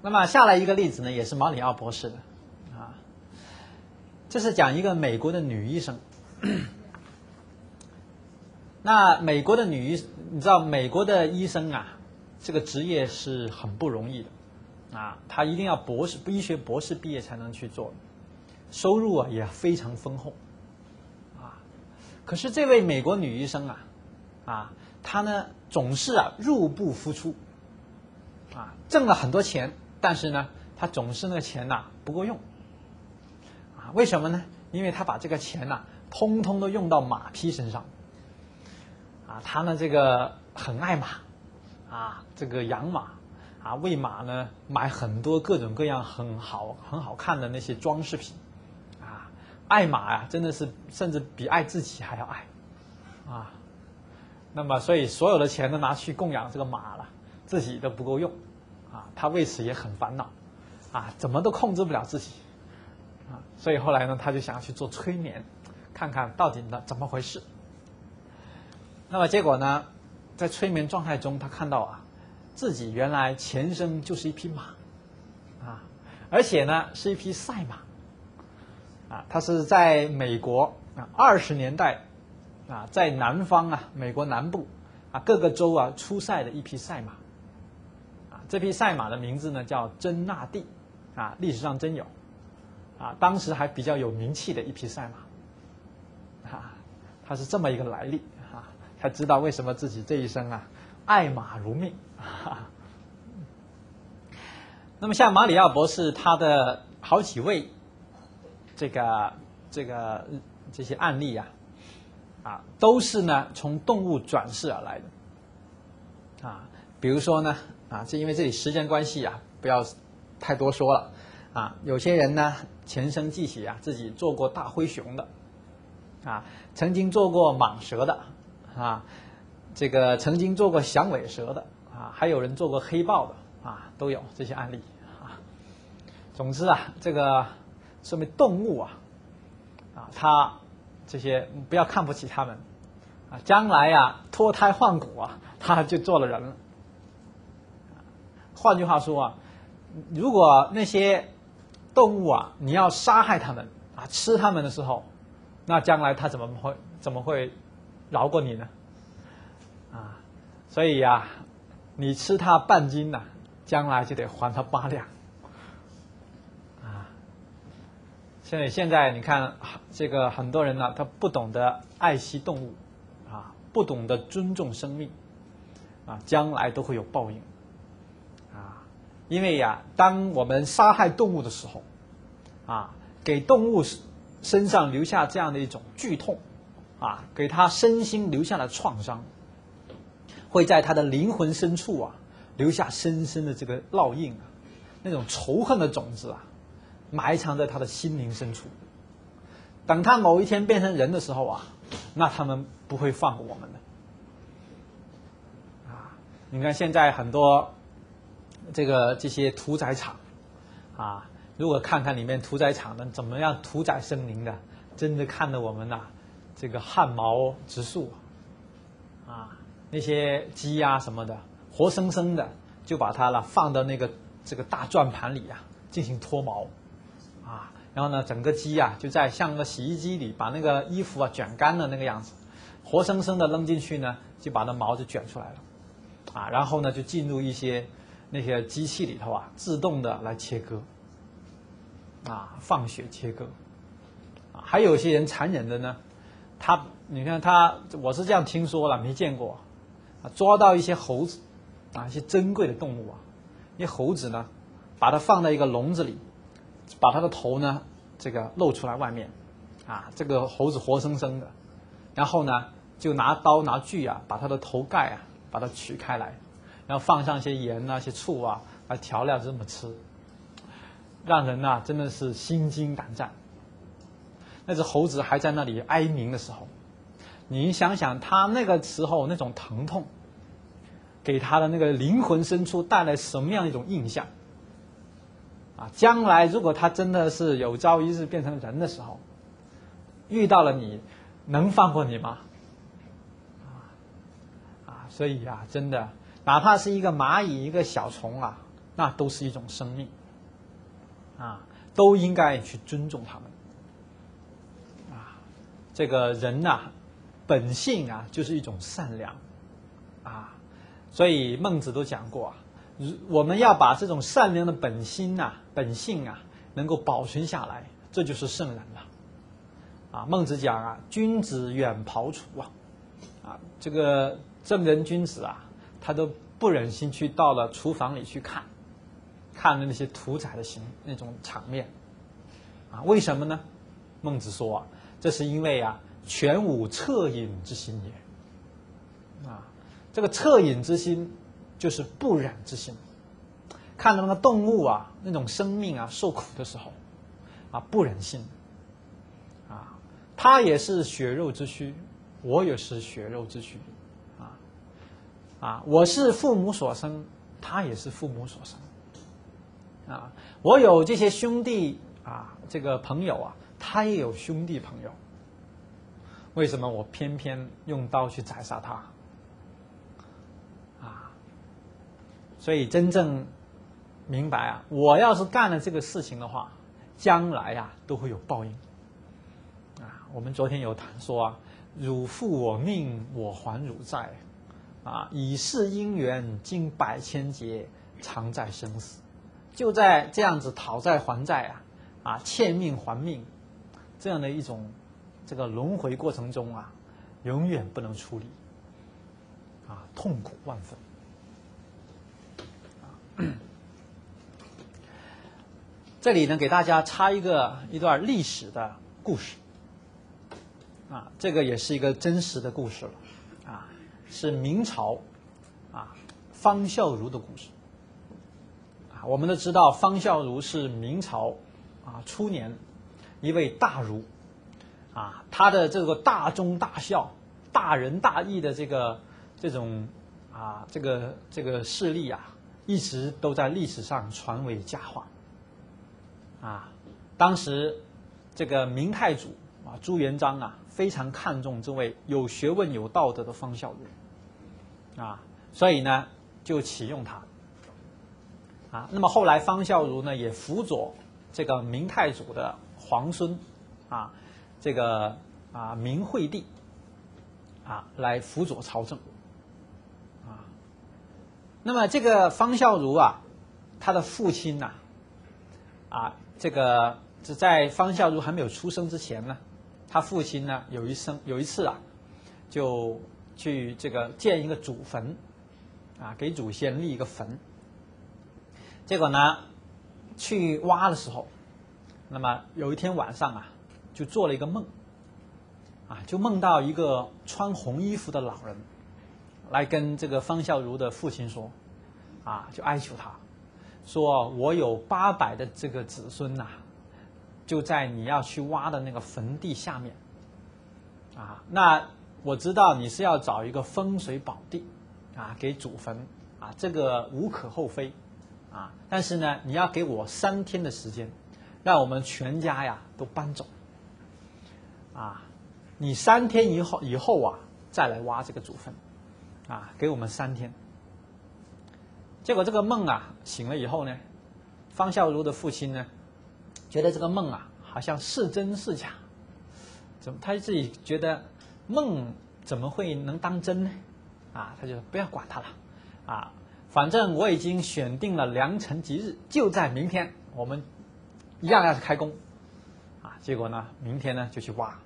那么下来一个例子呢，也是马里奥博士的，啊，这是讲一个美国的女医生。那美国的女医，你知道美国的医生啊，这个职业是很不容易的，啊，他一定要博士医学博士毕业才能去做，收入啊也非常丰厚，啊，可是这位美国女医生啊，啊，她呢总是啊入不敷出，啊，挣了很多钱，但是呢，他总是那个钱呐、啊、不够用，啊，为什么呢？因为他把这个钱呐、啊，通通都用到马匹身上，啊，他呢这个很爱马，啊，这个养马，啊，为马呢买很多各种各样很好很好看的那些装饰品，啊，爱马呀、啊、真的是甚至比爱自己还要爱，啊。 那么，所以所有的钱都拿去供养这个马了，自己都不够用，啊，他为此也很烦恼，啊，怎么都控制不了自己，啊，所以后来呢，他就想要去做催眠，看看到底呢怎么回事。那么结果呢，在催眠状态中，他看到啊，自己原来前生就是一匹马，啊，而且呢是一匹赛马，啊，他是在美国啊二十年代。 啊，在南方啊，美国南部啊，各个州啊出赛的一匹赛马，啊，这匹赛马的名字呢叫真纳蒂，啊，历史上真有，啊，当时还比较有名气的一匹赛马，啊，它是这么一个来历啊，才知道为什么自己这一生啊爱马如命。啊、那么像马里奥博士，他的好几位这个这个这些案例啊。 啊，都是呢从动物转世而来的，啊，比如说呢，啊，这因为这里时间关系啊，不要太多说了，啊，有些人呢前生记起啊自己做过大灰熊的，啊，曾经做过蟒蛇的，啊，这个曾经做过响尾蛇的，啊，还有人做过黑豹的，啊，都有这些案例，啊，总之啊，这个说明动物啊，啊，它。 这些不要看不起他们，啊，将来啊脱胎换骨啊，他就做了人了。换句话说啊，如果那些动物啊，你要杀害他们啊，吃他们的时候，那将来他怎么会怎么会饶过你呢？啊，所以啊，你吃他半斤呐、啊，将来就得还他八两。 所以现在你看，这个很多人呢、啊，他不懂得爱惜动物，啊，不懂得尊重生命，啊，将来都会有报应，啊，因为呀、啊，当我们杀害动物的时候，啊，给动物身上留下这样的一种剧痛，啊，给它身心留下了创伤，会在它的灵魂深处啊，留下深深的这个烙印啊，那种仇恨的种子啊。 埋藏在他的心灵深处。等他某一天变成人的时候啊，那他们不会放过我们的。啊，你看现在很多这个这些屠宰场啊，如果看看里面屠宰场的怎么样屠宰生灵的，真的看得我们呐、啊，这个汗毛直竖。啊，那些鸡啊什么的，活生生的就把它了放到那个这个大转盘里呀、啊，进行脱毛。 啊，然后呢，整个鸡啊就在像个洗衣机里把那个衣服啊卷干了那个样子，活生生的扔进去呢，就把那毛就卷出来了，啊，然后呢就进入一些那些机器里头啊，自动的来切割，啊，放血切割，啊，还有些人残忍的呢，他你看他，我是这样听说了，没见过，啊，抓到一些猴子，啊，一些珍贵的动物啊，一些猴子呢，把它放在一个笼子里。 把它的头呢，这个露出来外面，啊，这个猴子活生生的，然后呢，就拿刀拿锯啊，把它的头盖啊，把它取开来，然后放上些盐啊、些醋啊来调料，这么吃，让人啊真的是心惊胆战。那只猴子还在那里哀鸣的时候，你想想它那个时候那种疼痛，给它的那个灵魂深处带来什么样的一种印象？ 啊，将来如果他真的是有朝一日变成人的时候，遇到了你，能放过你吗？啊，所以啊，真的，哪怕是一个蚂蚁、一个小虫啊，那都是一种生命，啊，都应该去尊重他们。啊，这个人呐、啊，本性啊，就是一种善良，啊，所以孟子都讲过啊。 我们要把这种善良的本心呐、啊、本性啊，能够保存下来，这就是圣人了。啊，孟子讲啊，君子远庖厨啊，啊，这个正人君子啊，他都不忍心去到了厨房里去看，看了那些屠宰的形那种场面，啊，为什么呢？孟子说啊，这是因为啊，全无恻隐之心也。啊，这个恻隐之心就是不染之心，看到那个动物啊，那种生命啊受苦的时候，啊，不忍心。啊，他也是血肉之躯，我也是血肉之躯。 啊，我是父母所生，他也是父母所生。啊，我有这些兄弟啊，这个朋友啊，他也有兄弟朋友。为什么我偏偏用刀去宰杀他？啊，所以真正明白啊，我要是干了这个事情的话，将来呀、啊、都会有报应。啊，我们昨天有谈说啊，汝负我命，我还汝债。 啊，以是因缘，经百千劫，常在生死，就在这样子讨债还债啊，啊，欠命还命，这样的一种这个轮回过程中啊，永远不能出离，啊，痛苦万分。啊、这里呢，给大家插一个一段历史的故事，啊，这个也是一个真实的故事了。 是明朝，啊，方孝孺的故事。啊，我们都知道方孝孺是明朝，啊，初年一位大儒，啊，他的这个大忠大孝、大仁大义的这个这种啊，这个这个事例啊，一直都在历史上传为佳话。啊，当时这个明太祖啊，朱元璋啊。 非常看重这位有学问、有道德的方孝孺，啊，所以呢就启用他，啊，那么后来方孝孺呢也辅佐这个明太祖的皇孙，啊，这个啊明惠帝，啊来辅佐朝政，啊，那么这个方孝孺啊，他的父亲呐、啊，啊这个只在方孝孺还没有出生之前呢。 他父亲呢，有一生有一次啊，就去这个建一个祖坟，啊，给祖先立一个坟。结果呢，去挖的时候，那么有一天晚上啊，就做了一个梦，啊，就梦到一个穿红衣服的老人，来跟这个方孝孺的父亲说，啊，就哀求他，说我有八百的这个子孙呐、啊。 就在你要去挖的那个坟地下面，啊，那我知道你是要找一个风水宝地，啊，给祖坟，啊，这个无可厚非，啊，但是呢，你要给我三天的时间，让我们全家呀都搬走，啊，你三天以后以后啊再来挖这个祖坟，啊，给我们三天。结果这个梦啊醒了以后呢，方孝孺的父亲呢。 觉得这个梦啊，好像是真是假，怎么他自己觉得梦怎么会能当真呢？啊，他就不要管他了，啊，反正我已经选定了良辰吉日，就在明天，我们一样要开工，啊，结果呢，明天呢就去挖，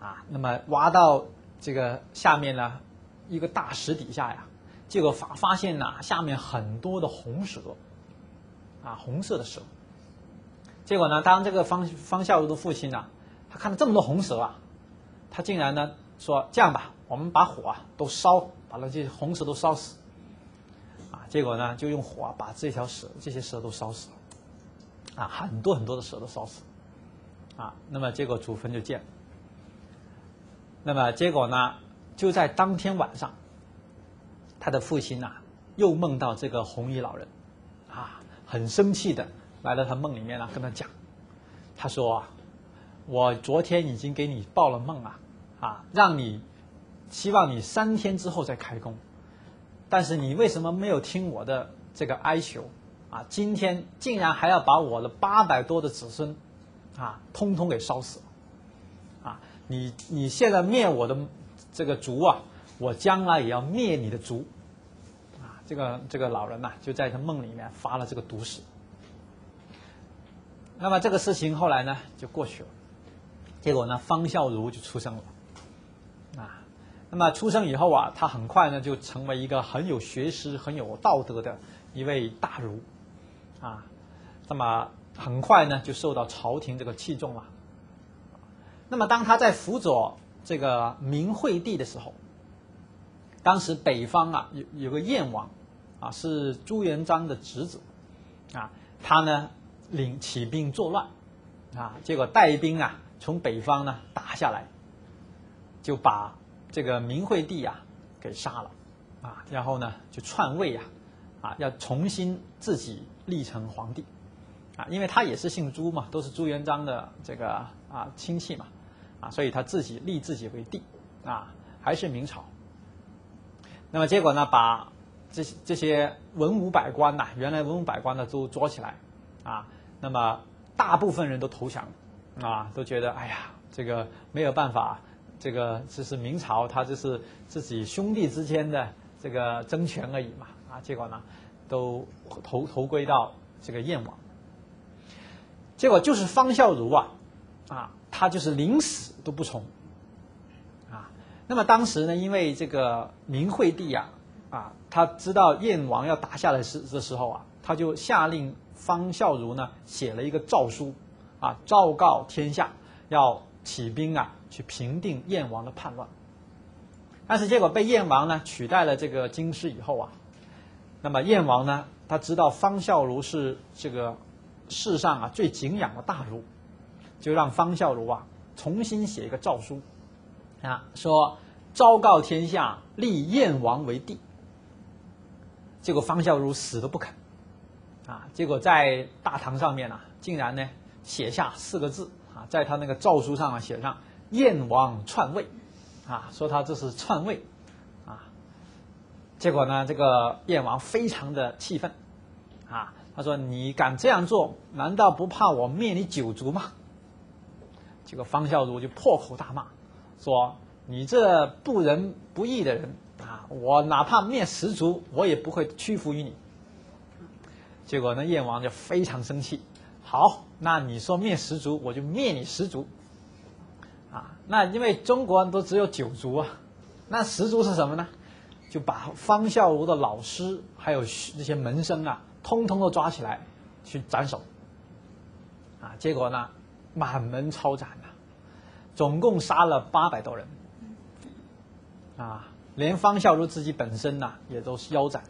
啊，那么挖到这个下面呢一个大石底下呀，结果发发现呢、啊、下面很多的红蛇，啊，红色的蛇。 结果呢？当这个方方孝孺的父亲呢、啊，他看到这么多红蛇啊，他竟然呢说：“这样吧，我们把火啊都烧，把那些红蛇都烧死。”啊，结果呢就用火、啊、把这条蛇、这些蛇都烧死了，啊，很多很多的蛇都烧死了，啊，那么结果祖坟就建了。那么结果呢，就在当天晚上，他的父亲啊又梦到这个红衣老人，啊，很生气的。 来到他梦里面呢、啊，跟他讲，他说啊，我昨天已经给你报了梦啊，啊，让你希望你三天之后再开工，但是你为什么没有听我的这个哀求啊？今天竟然还要把我的八百多的子孙啊，通通给烧死了，啊，你你现在灭我的这个族啊，我将来也要灭你的族，啊，这个这个老人呐、啊，就在他梦里面发了这个毒誓。 那么这个事情后来呢就过去了，结果呢方孝孺就出生了，啊，那么出生以后啊，他很快呢就成为一个很有学识、很有道德的一位大儒，啊，那么很快呢就受到朝廷这个器重了。那么当他在辅佐这个明惠帝的时候，当时北方啊有有个燕王，啊是朱元璋的侄子，啊他呢领起兵作乱，啊结果带兵啊从北方呢打下来，就把这个明惠帝啊给杀了，啊然后呢就篡位啊，啊要重新自己立成皇帝，啊因为他也是姓朱嘛，都是朱元璋的这个啊亲戚嘛，啊所以他自己立自己为帝，啊还是明朝。那么结果呢把这这些文武百官呐、啊，原来文武百官呢都捉起来，啊，那么大部分人都投降，啊，都觉得哎呀，这个没有办法，这个这是明朝，他就是自己兄弟之间的这个争权而已嘛，啊，结果呢，都投投归到这个燕王。结果就是方孝孺啊，啊，他就是临死都不从，啊，那么当时呢，因为这个明惠帝啊。啊，他知道燕王要打下来时的时候啊，他就下令方孝孺呢写了一个诏书，啊，昭告天下要起兵啊，去平定燕王的叛乱。但是结果被燕王呢取代了这个京师以后啊，那么燕王呢，他知道方孝孺是这个世上啊最敬仰的大儒，就让方孝孺啊重新写一个诏书，啊，说昭告天下立燕王为帝。结果方孝孺死都不肯，啊，结果在大堂上面呢、啊，竟然呢写下四个字啊，在他那个诏书上啊写上“燕王篡位”，啊，说他这是篡位，啊，结果呢这个燕王非常的气愤，啊，他说你敢这样做，难道不怕我灭你九族吗？结果方孝孺就破口大骂，说你这不仁不义的人！啊，我哪怕灭十族，我也不会屈服于你。结果呢，燕王就非常生气。好，那你说灭十族，我就灭你十族。啊，那因为中国都只有九族啊，那十族是什么呢？就把方孝孺的老师还有那些门生啊，通通都抓起来去斩首。啊，结果呢，满门抄斩啊，总共杀了八百多人。啊。连方孝孺自己本身呢、啊，也都是腰斩，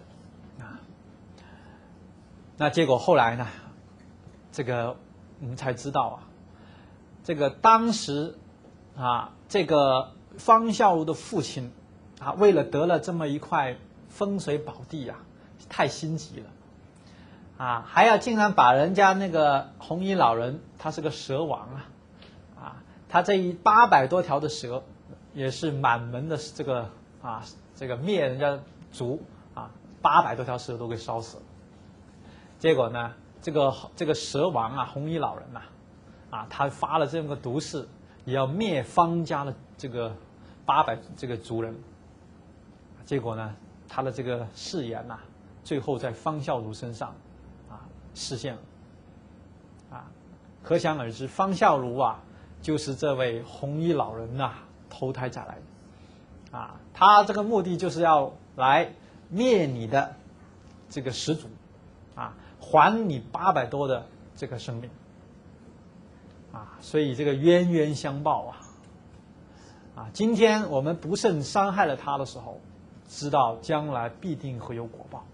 啊，那结果后来呢，这个我们才知道啊，这个当时啊，这个方孝孺的父亲啊，为了得了这么一块风水宝地啊，太心急了，啊，还要竟然把人家那个红衣老人，他是个蛇王啊，啊，他这一八百多条的蛇，也是满门的这个。啊，这个灭人家族啊，八百多条蛇都给烧死了。结果呢，这个这个蛇王啊，红衣老人呐、啊，啊，他发了这么个毒誓，也要灭方家的这个八百这个族人。结果呢，他的这个誓言呐、啊，最后在方孝孺身上啊实现了。啊，可想而知，方孝孺啊，就是这位红衣老人呐、啊、投胎下来的。啊，他这个目的就是要来灭你的这个始祖，啊，还你八百多的这个生命，啊，所以这个冤冤相报啊，啊，今天我们不慎伤害了他的时候，知道将来必定会有果报，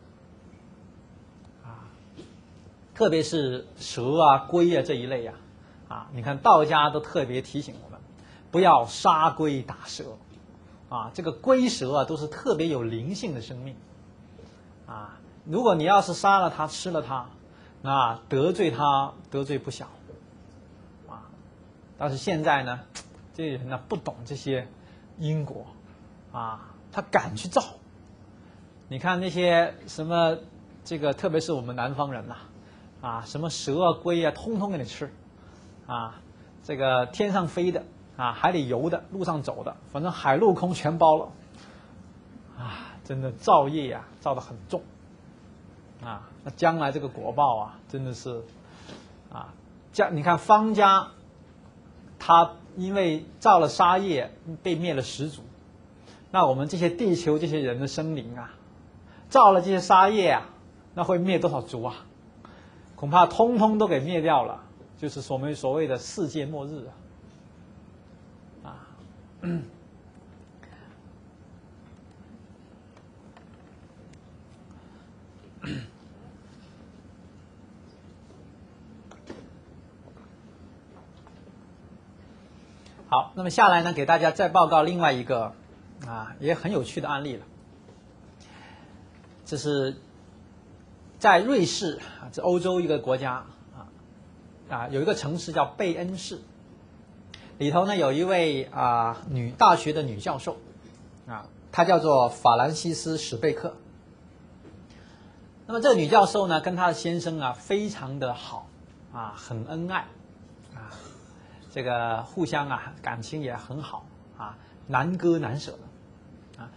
啊，特别是蛇啊、龟啊这一类啊，啊，你看道家都特别提醒我们，不要杀龟打蛇。啊，这个龟蛇啊，都是特别有灵性的生命，啊，如果你要是杀了它、吃了它，那得罪它得罪不小，啊，但是现在呢，这些人呢不懂这些因果，啊，他敢去造。你看那些什么这个，特别是我们南方人呐、啊，啊，什么蛇啊、龟啊，通通给你吃，啊，这个天上飞的。啊，海里游的，路上走的，反正海陆空全包了，啊，真的造业呀、啊，造得很重，啊，那将来这个果报啊，真的是，啊，家你看方家，他因为造了杀业被灭了十族，那我们这些地球这些人的生灵啊，造了这些杀业啊，那会灭多少族啊？恐怕通通都给灭掉了，就是所谓所谓的世界末日啊！啊嗯、好，那么下来呢，给大家再报告另外一个啊，也很有趣的案例了，这是。 在瑞士啊，这欧洲一个国家啊啊，有一个城市叫贝恩市，里头呢有一位啊女大学的女教授啊，她叫做法兰西斯·史贝克。那么这个女教授呢，跟她的先生啊非常的好啊，很恩爱啊，这个互相啊感情也很好啊，难割难舍的啊。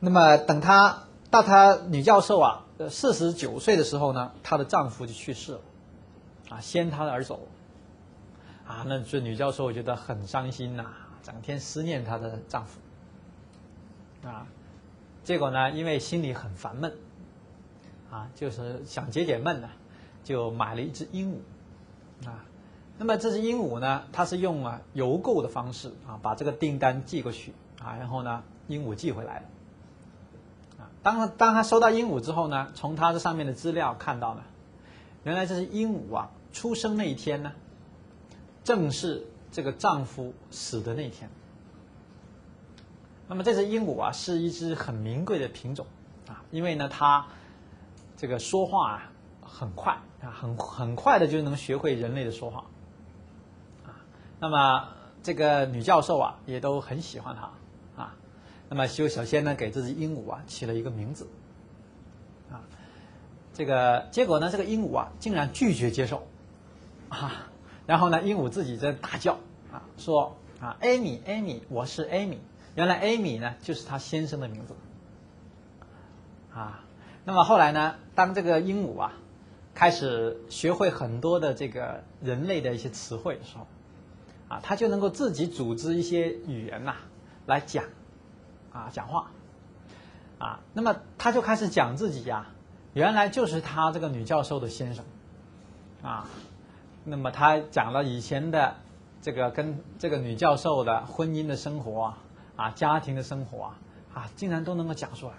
那么等她到她女教授啊。 四十九岁的时候呢，她的丈夫就去世了，啊，先她而走，啊，那这女教授我觉得很伤心呐、啊，整天思念她的丈夫，啊，结果呢，因为心里很烦闷，啊，就是想解解闷呢、啊，就买了一只鹦鹉，啊，那么这只鹦鹉呢，它是用啊邮购的方式啊，把这个订单寄过去，啊，然后呢，鹦鹉寄回来了。 当他当他收到鹦鹉之后呢，从他这上面的资料看到呢，原来这是鹦鹉啊出生那一天呢，正是这个丈夫死的那天。那么这只鹦鹉啊是一只很名贵的品种啊，因为呢它这个说话啊很快啊，很很快的就能学会人类的说话啊。那么这个女教授啊也都很喜欢它。 那么修小仙呢，给这只鹦鹉啊起了一个名字，啊，这个结果呢，这个鹦鹉啊竟然拒绝接受，啊，然后呢，鹦鹉自己在大叫啊，说啊 ，Amy Amy， 我是 Amy， 原来 Amy 呢就是她先生的名字，啊，那么后来呢，当这个鹦鹉啊开始学会很多的这个人类的一些词汇的时候，啊，它就能够自己组织一些语言呐、啊、来讲。 啊，讲话，啊，那么他就开始讲自己呀、啊，原来就是他这个女教授的先生，啊，那么他讲了以前的这个跟这个女教授的婚姻的生活啊，啊，家庭的生活啊，啊，竟然都能够讲出来，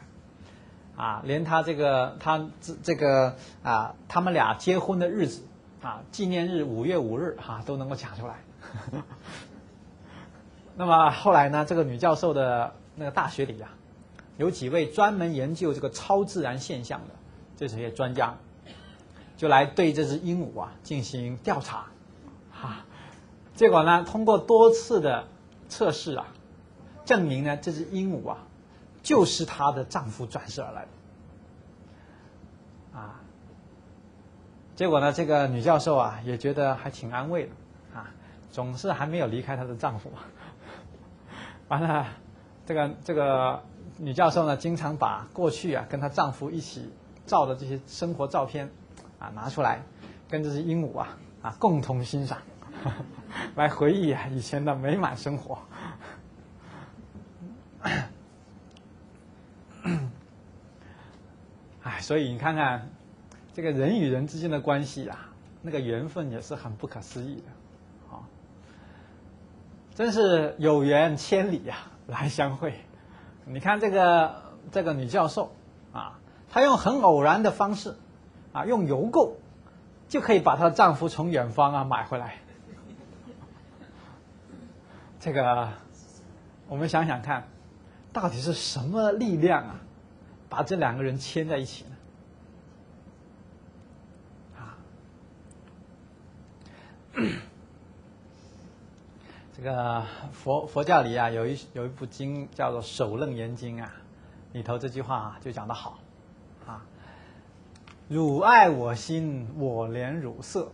啊，连他这个他这这个啊，他们俩结婚的日子啊，纪念日五月五日啊，都能够讲出来。那么后来呢，这个女教授的。 那个大学里啊，有几位专门研究这个超自然现象的这些专家，就来对这只鹦鹉啊进行调查，啊，结果呢，通过多次的测试啊，证明呢这只鹦鹉啊就是她的丈夫转世而来的，啊，结果呢，这个女教授啊也觉得还挺安慰的啊，总是还没有离开她的丈夫，完了。 这个这个女教授呢，经常把过去啊跟她丈夫一起照的这些生活照片啊拿出来，跟这只鹦鹉啊啊共同欣赏，呵呵来回忆啊以前的美满生活。哎，所以你看看这个人与人之间的关系啊，那个缘分也是很不可思议的，啊，真是有缘千里呀、啊。 来相会，你看这个这个女教授啊，她用很偶然的方式啊，用邮购就可以把她丈夫从远方啊买回来。这个我们想想看，到底是什么力量啊，把这两个人牵在一起呢？啊，这个佛佛教里啊，有一有一部经叫做《首楞严经》啊，里头这句话、啊、就讲得好，啊，汝爱我心，我怜汝色，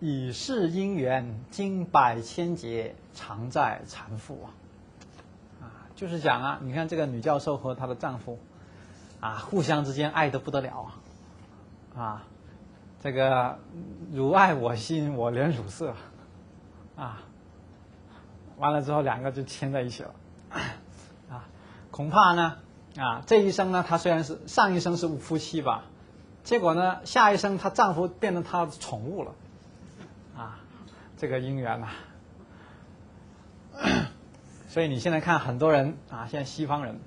以是因缘，经百千劫，常在缠缚啊。啊，就是讲啊，你看这个女教授和她的丈夫，啊，互相之间爱得不得了啊，啊，这个汝爱我心，我怜汝色，啊。 完了之后，两个就牵在一起了，啊，恐怕呢，啊，这一生呢，她虽然是上一生是夫妻吧，结果呢，下一生她丈夫变成她的宠物了，啊，这个姻缘呐、啊。所以你现在看很多人啊，现在西方人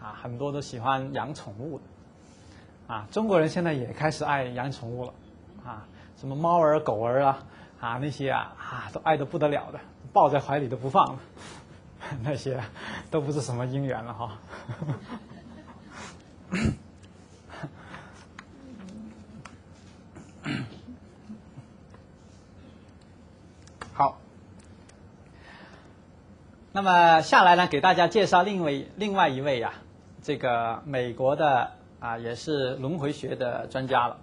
啊，很多都喜欢养宠物的，啊，中国人现在也开始爱养宠物了，啊，什么猫儿、狗儿啊，啊那些啊啊都爱得不得了的，抱在怀里都不放了。那些都不是什么姻缘了哈。好，那么下来呢，给大家介绍另外另外一位呀、啊，这个美国的啊，也是轮回学的专家了，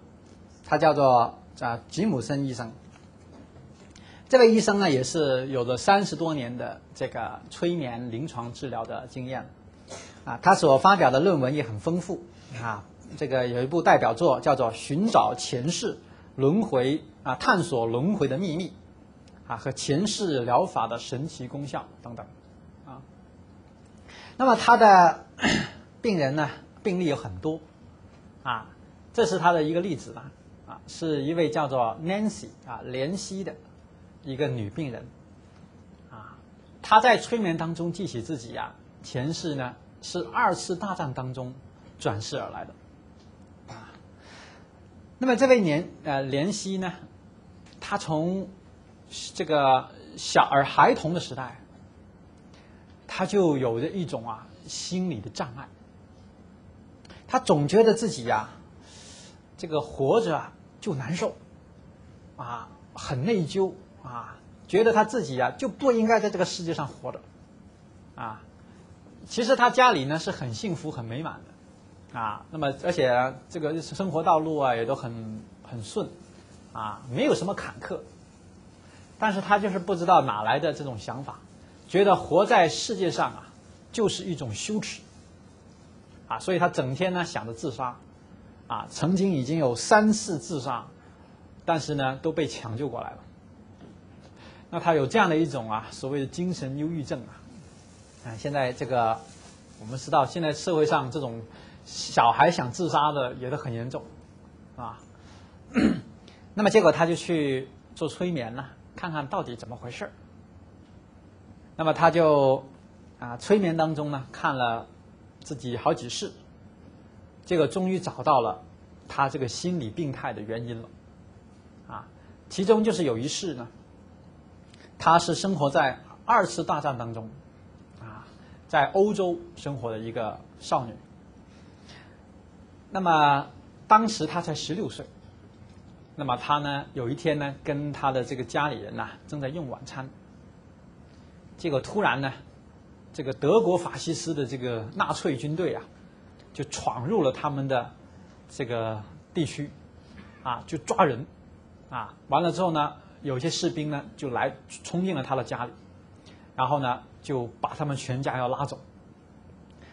他叫做啊吉姆森医生。这位医生呢，也是有着三十多年的这个催眠临床治疗的经验，啊，他所发表的论文也很丰富，啊，这个有一部代表作叫做《寻找前世轮回啊，探索轮回的秘密》，啊，和前世疗法的神奇功效等等，啊，那么他的病人呢，病例有很多，啊，这是他的一个例子啊，啊，是一位叫做 Nancy 啊，莲溪的。一个女病人，啊，她在催眠当中记起自己呀、啊、前世呢是二次大战当中转世而来的，啊，那么这位年呃莲溪呢，她从这个小儿孩童的时代，她就有着一种啊心理的障碍，她总觉得自己呀、啊、这个活着、啊、就难受，啊，很内疚。啊，觉得他自己啊就不应该在这个世界上活着，啊，其实他家里呢是很幸福很美满的，啊，那么而且、啊、这个生活道路啊也都很很顺，啊，没有什么坎坷，但是他就是不知道哪来的这种想法，觉得活在世界上啊就是一种羞耻，啊，所以他整天呢想着自杀，啊，曾经已经有三次自杀，但是呢都被抢救过来了。那他有这样的一种啊，所谓的精神忧郁症啊，啊，现在这个我们知道，现在社会上这种小孩想自杀的也都很严重，啊，那么结果他就去做催眠了，看看到底怎么回事。那么他就啊，催眠当中呢，看了自己好几世，结果终于找到了他这个心理病态的原因了，啊，其中就是有一世呢。他是生活在二次大战当中，啊，在欧洲生活的一个少女。那么当时她才十六岁，那么她呢有一天呢跟她的这个家里人呐、啊、正在用晚餐，结果突然呢，这个德国法西斯的这个纳粹军队啊，就闯入了他们的这个地区，啊，就抓人，啊，完了之后呢。有些士兵呢，就来冲进了他的家里，然后呢，就把他们全家要拉走。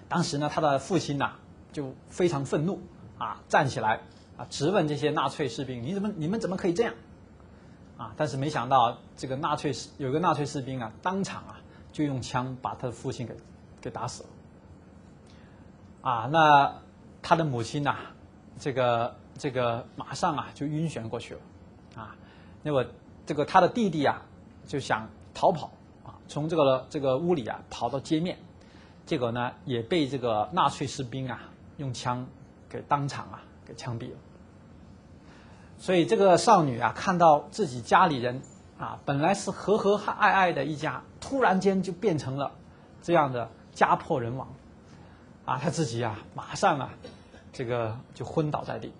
当时呢，他的父亲呢、啊，就非常愤怒啊，站起来啊，质问这些纳粹士兵：“你怎么，你们怎么可以这样？”啊，但是没想到这个纳粹有个纳粹士兵啊，当场啊就用枪把他的父亲给给打死了。啊，那他的母亲呐、啊，这个这个马上啊就晕眩过去了，啊，那么。这个他的弟弟啊，就想逃跑啊，从这个这个屋里啊逃到街面，结果呢也被这个纳粹士兵啊用枪给当场啊给枪毙了。所以这个少女啊看到自己家里人啊本来是和和爱爱的一家，突然间就变成了这样的家破人亡，啊，她自己啊马上啊这个就昏倒在地。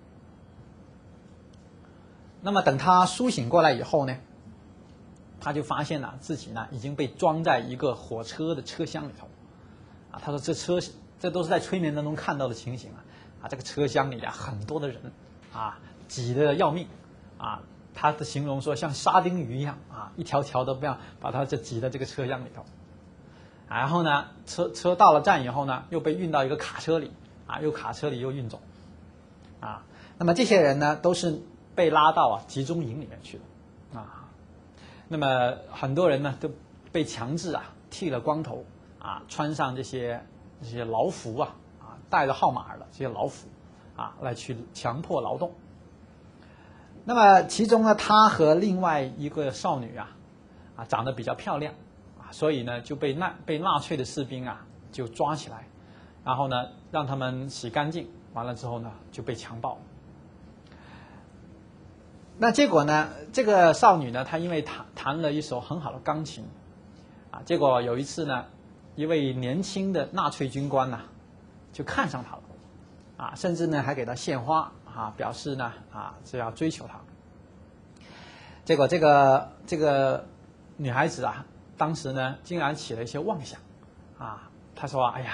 那么等他苏醒过来以后呢，他就发现了、啊、自己呢已经被装在一个火车的车厢里头，啊，他说这车这都是在催眠当中看到的情形啊，啊，这个车厢里啊很多的人，啊，挤得要命，啊，他的形容说像沙丁鱼一样啊，一条条都不要把他这挤到这个车厢里头，啊，然后呢车车到了站以后呢，又被运到一个卡车里，啊，又卡车里又运走，啊，那么这些人呢都是。被拉到啊集中营里面去了，啊，那么很多人呢都被强制啊剃了光头啊，穿上这些这些劳服啊啊带着号码的这些劳服啊来去强迫劳动。那么其中呢，他和另外一个少女啊啊长得比较漂亮啊，所以呢就被纳被纳粹的士兵啊就抓起来，然后呢让他们洗干净，完了之后呢就被强暴。 那结果呢？这个少女呢，她因为弹弹了一首很好的钢琴，啊，结果有一次呢，一位年轻的纳粹军官呢，就看上她了，啊，甚至呢还给她献花，啊，表示呢，啊，是要追求她。结果这个这个女孩子啊，当时呢竟然起了一些妄想，啊，她说啊，哎呀，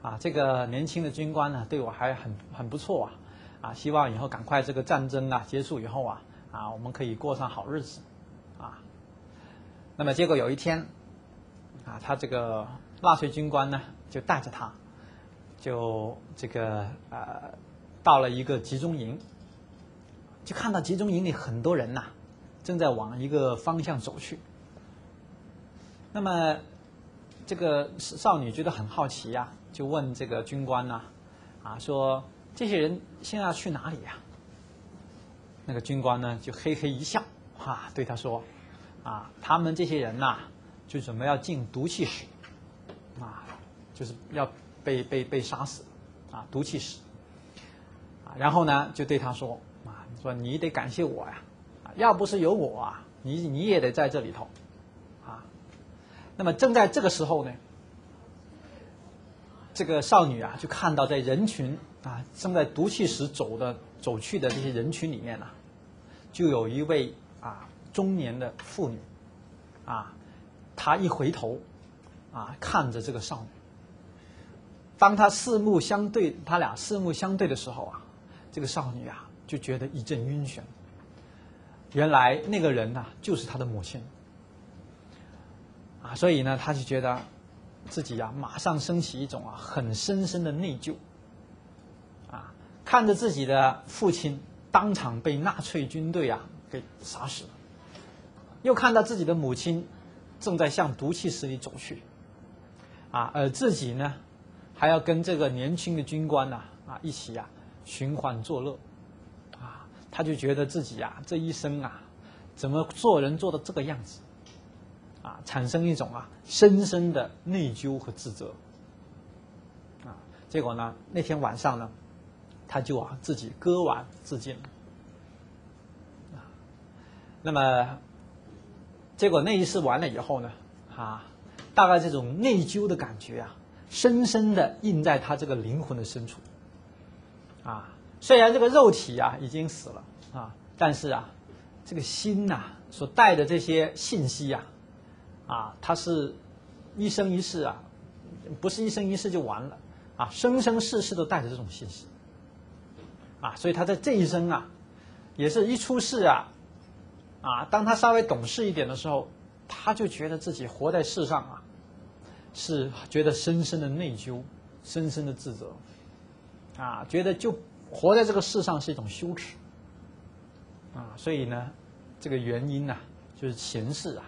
啊，这个年轻的军官呢对我还很很不错啊。 啊，希望以后赶快这个战争啊结束以后啊，啊，我们可以过上好日子，啊。那么结果有一天，啊，他这个纳粹军官呢就带着他，就这个呃到了一个集中营，就看到集中营里很多人呐、啊，正在往一个方向走去。那么这个少女觉得很好奇呀、啊，就问这个军官呐、啊，啊说。 这些人现在要去哪里呀、啊？那个军官呢，就嘿嘿一笑，啊，对他说：“啊，他们这些人呐、啊，就准备要进毒气室，啊，就是要被被被杀死，啊，毒气室。啊，然后呢，就对他说：啊，说你得感谢我呀、啊，要不是有我啊，你你也得在这里头，啊。那么正在这个时候呢，这个少女啊，就看到在人群。” 啊，正在毒气室走的走去的这些人群里面呢、啊，就有一位啊中年的妇女，啊，她一回头，啊，看着这个少女。当她四目相对，她俩四目相对的时候啊，这个少女啊就觉得一阵晕眩。原来那个人呐、啊、就是她的母亲，啊，所以呢，她就觉得自己啊马上升起一种啊很深深的内疚。 看着自己的父亲当场被纳粹军队啊给杀死了，又看到自己的母亲正在向毒气室里走去，啊，而自己呢还要跟这个年轻的军官呐 啊, 啊一起啊寻欢作乐，啊，他就觉得自己啊这一生啊怎么做人做到这个样子，啊，产生一种啊深深的内疚和自责，啊，结果呢那天晚上呢。 他就啊自己割腕自尽了，啊，那么结果那一次完了以后呢，啊，大概这种内疚的感觉啊，深深的印在他这个灵魂的深处，啊，虽然这个肉体啊已经死了啊，但是啊，这个心呐、啊、所带的这些信息呀、啊，啊，它是一生一世啊，不是一生一世就完了啊，生生世世都带着这种信息。 啊，所以他在这一生啊，也是一出世啊，啊，当他稍微懂事一点的时候，他就觉得自己活在世上啊，是觉得深深的内疚，深深的自责，啊，觉得就活在这个世上是一种羞耻，啊，所以呢，这个原因呢、啊，就是前世啊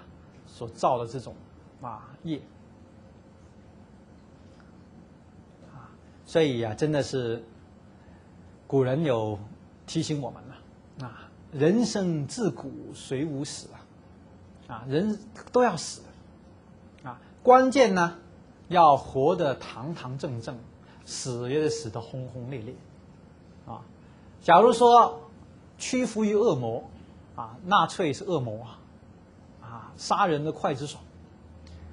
所造的这种啊业，啊，所以啊，真的是。 古人有提醒我们了啊，人生自古谁无死啊，啊，人都要死啊，关键呢要活得堂堂正正，死也得死得轰轰烈烈啊。假如说屈服于恶魔啊，纳粹是恶魔啊，啊，杀人的刽子手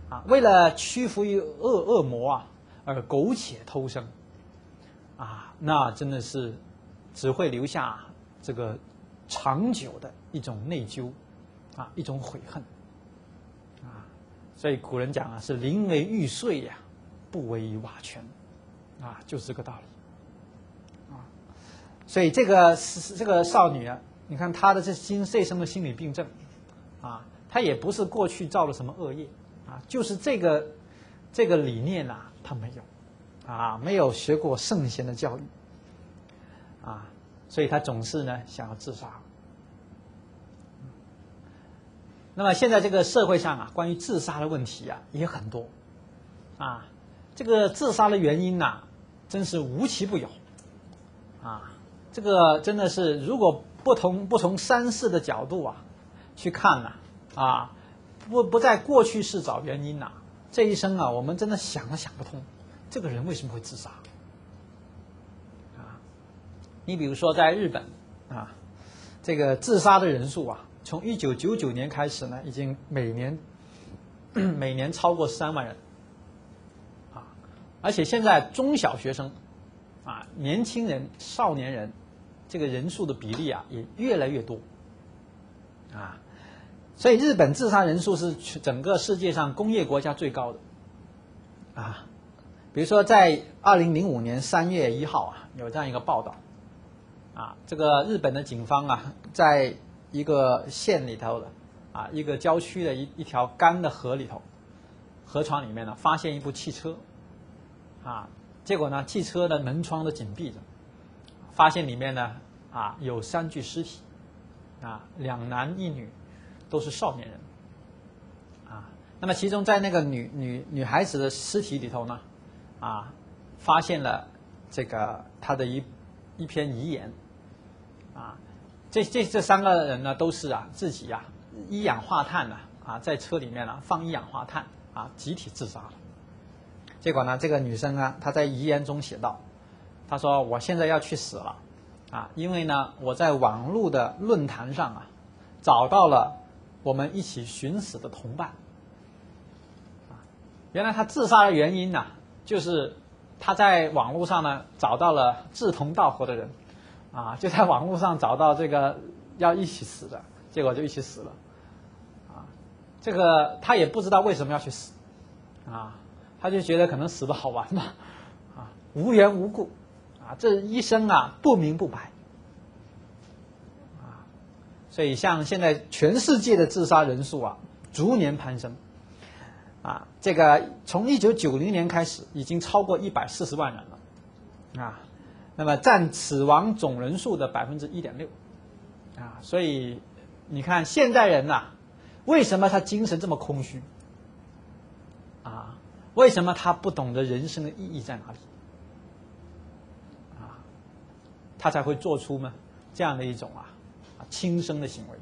啊，为了屈服于恶恶魔啊而苟且偷生啊，那真的是。 只会留下这个长久的一种内疚，啊，一种悔恨，啊，所以古人讲啊，是“宁为玉碎呀、啊，不为瓦全”，啊，就是这个道理，啊，所以这个这个少女啊，你看她的这心这生的心理病症，啊，她也不是过去造了什么恶业，啊，就是这个这个理念呐、啊，她没有，啊，没有学过圣贤的教育。 啊，所以他总是呢想要自杀。那么现在这个社会上啊，关于自杀的问题啊也很多，啊，这个自杀的原因呐，真是无奇不有，啊，这个真的是如果不同不从三世的角度啊去看呐，啊，啊，不不在过去世找原因呐，啊，这一生啊，我们真的想都想不通，这个人为什么会自杀？啊，你比如说在日本啊，这个自杀的人数啊，从一九九九年开始呢，已经每年每年超过三万人。而且现在中小学生，啊，年轻人、少年人，这个人数的比例啊，也越来越多，啊，所以日本自杀人数是整个世界上工业国家最高的，啊，比如说在二零零五年三月一号啊，有这样一个报道，啊，这个日本的警方啊，在一个县里头的，啊，一个郊区的一一条干的河里头，河床里面呢，发现一部汽车。啊，结果呢，汽车的门窗都紧闭着，发现里面呢，啊，有三具尸体，啊，两男一女，都是少年人，啊，那么其中在那个女女女孩子的尸体里头呢，啊，发现了这个她的一一篇遗言，啊，这这这三个人呢，都是啊自己啊一氧化碳啊啊在车里面呢，啊，放一氧化碳啊，集体自杀了。结果呢，这个女生呢，她在遗言中写道：“她说我现在要去死了，啊，因为呢，我在网络的论坛上啊，找到了我们一起寻死的同伴。”啊，原来她自杀的原因呢，就是她在网络上呢找到了志同道合的人，啊，就在网络上找到这个要一起死的，结果就一起死了，啊，这个她也不知道为什么要去死，啊。他就觉得可能死的好玩吧，啊，无缘无故，啊，这一生啊不明不白，啊，所以像现在全世界的自杀人数啊逐年攀升，啊，这个从一九九零年开始已经超过一百四十万人了，啊，那么占死亡总人数的百分之一点六，啊，所以你看现代人呐，啊，为什么他精神这么空虚？啊？为什么他不懂得人生的意义在哪里？啊，他才会做出呢这样的一种啊轻生的行为。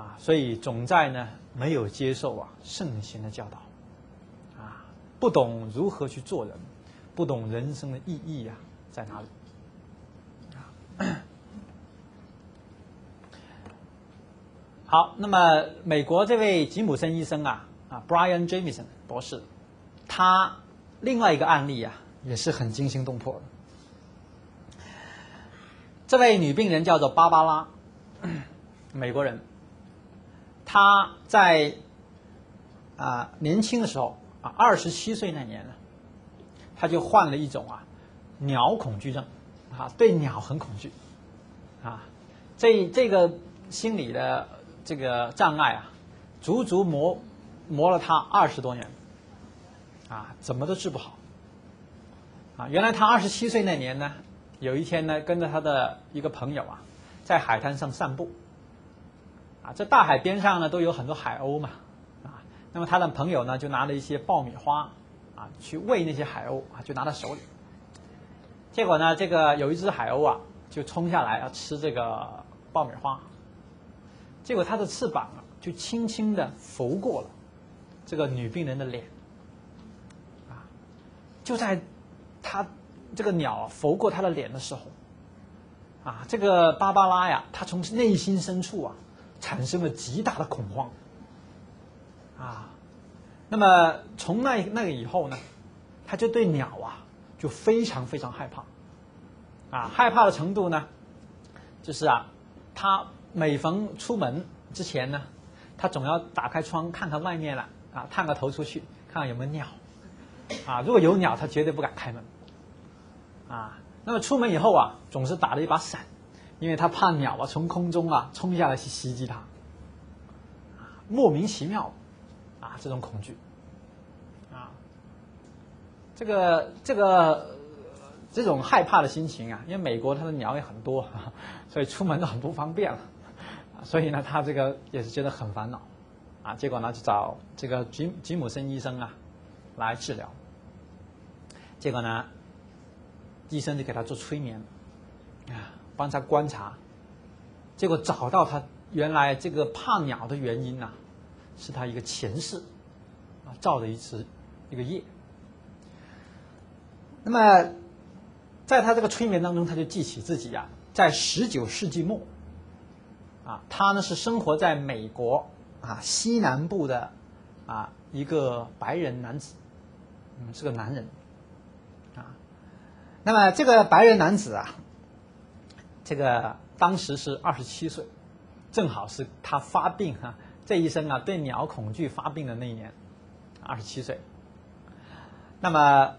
啊，所以总在呢没有接受啊圣贤的教导，啊，不懂如何去做人，不懂人生的意义啊在哪里。啊，好，那么美国这位吉姆森医生啊。啊 ，Brian Jamison 博士，他另外一个案例啊，也是很惊心动魄的。这位女病人叫做芭芭拉，美国人。她在啊、呃、年轻的时候啊，二十七岁那年呢，她就患了一种啊鸟恐惧症，啊，对鸟很恐惧，啊，这这个心理的这个障碍啊，足足磨。磨了他二十多年，啊，怎么都治不好。啊，原来他二十七岁那年呢，有一天呢，跟着他的一个朋友啊，在海滩上散步。啊，这大海边上呢，都有很多海鸥嘛，啊，那么他的朋友呢，就拿了一些爆米花，啊，去喂那些海鸥，啊，就拿到手里。结果呢，这个有一只海鸥啊，就冲下来要吃这个爆米花，结果它的翅膀啊，就轻轻的拂过了。这个女病人的脸，啊，就在她这个鸟拂过她的脸的时候，啊，这个芭芭拉呀，她从内心深处啊，产生了极大的恐慌，啊，那么从那那个以后呢，她就对鸟啊就非常非常害怕，啊，害怕的程度呢，就是啊，她每逢出门之前呢，她总要打开窗看看外面了。啊，探个头出去，看看有没有鸟。啊，如果有鸟，他绝对不敢开门。啊，那么出门以后啊，总是打了一把伞，因为他怕鸟啊从空中啊冲下来去袭击他。啊，莫名其妙，啊，这种恐惧。啊，这个这个这种害怕的心情啊，因为美国它的鸟也很多，所以出门都很不方便了。啊，所以呢，他这个也是觉得很烦恼。啊，结果呢，就找这个吉吉姆森医生啊，来治疗。结果呢，医生就给他做催眠，啊，帮他观察，结果找到他原来这个怕鸟的原因啊，是他一个前世啊造的一次一个业。那么，在他这个催眠当中，他就记起自己呀、啊，在十九世纪末，啊，他呢是生活在美国啊西南部的啊一个白人男子，嗯，是个男人，啊，那么这个白人男子啊，这个当时是二十七岁，正好是他发病哈、啊，这一生啊对鸟恐惧发病的那一年，二十七岁，那么。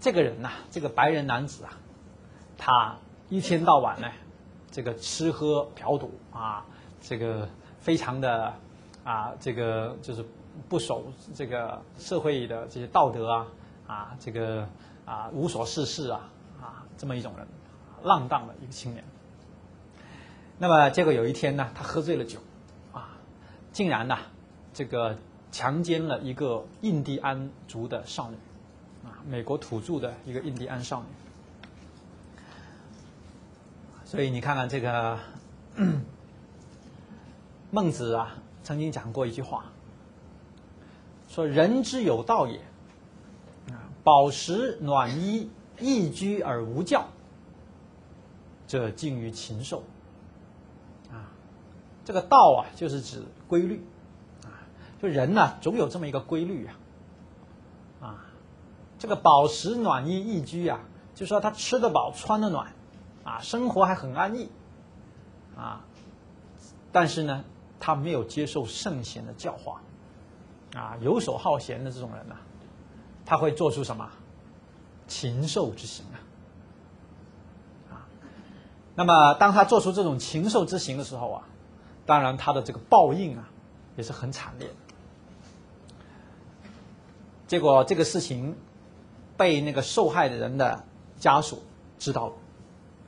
这个人呐、啊，这个白人男子啊，他一天到晚呢，这个吃喝嫖赌啊，这个非常的啊，这个就是不守这个社会的这些道德啊啊，这个啊无所事事啊啊这么一种人，浪荡的一个青年。那么结果有一天呢，他喝醉了酒啊，竟然呢、啊、这个强奸了一个印第安族的少女。美国土著的一个印第安少女，所以你看看这个孟子啊，曾经讲过一句话，说人之有道也，饱食暖衣，逸居而无教，这近于禽兽。啊，这个道啊，就是指规律啊，就人呢、啊，总有这么一个规律啊。这个饱食暖衣逸居啊，就说他吃得饱穿得暖，啊，生活还很安逸，啊，但是呢，他没有接受圣贤的教化，啊，游手好闲的这种人呢、啊，他会做出什么禽兽之行啊？啊，那么当他做出这种禽兽之行的时候啊，当然他的这个报应啊，也是很惨烈的。结果这个事情。被那个受害的人的家属知道了，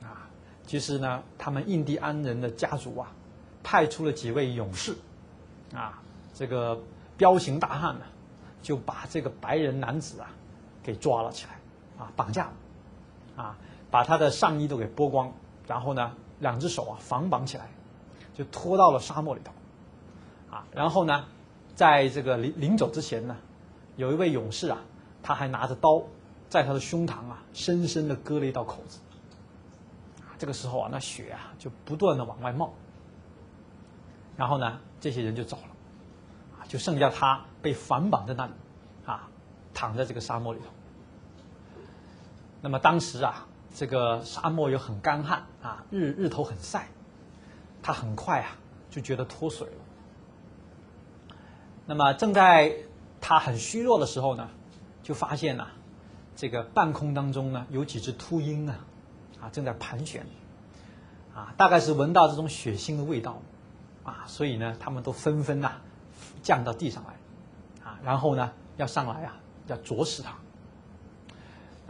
啊，其实呢，他们印第安人的家族啊，派出了几位勇士，啊，这个彪形大汉呢、啊，就把这个白人男子啊，给抓了起来，啊，绑架了，啊，把他的上衣都给剥光，然后呢，两只手啊反绑起来，就拖到了沙漠里头，啊，然后呢，在这个临临走之前呢，有一位勇士啊，他还拿着刀。在他的胸膛啊，深深的割了一道口子。这个时候啊，那血啊就不断的往外冒。然后呢，这些人就走了，就剩下他被反绑在那里，啊，躺在这个沙漠里头。那么当时啊，这个沙漠又很干旱啊，日日头很晒，他很快啊就觉得脱水了。那么正在他很虚弱的时候呢，就发现啊。这个半空当中呢，有几只秃鹰啊，啊正在盘旋，啊大概是闻到这种血腥的味道，啊所以呢，他们都纷纷呐、啊、降到地上来，啊然后呢要上来啊要啄食它，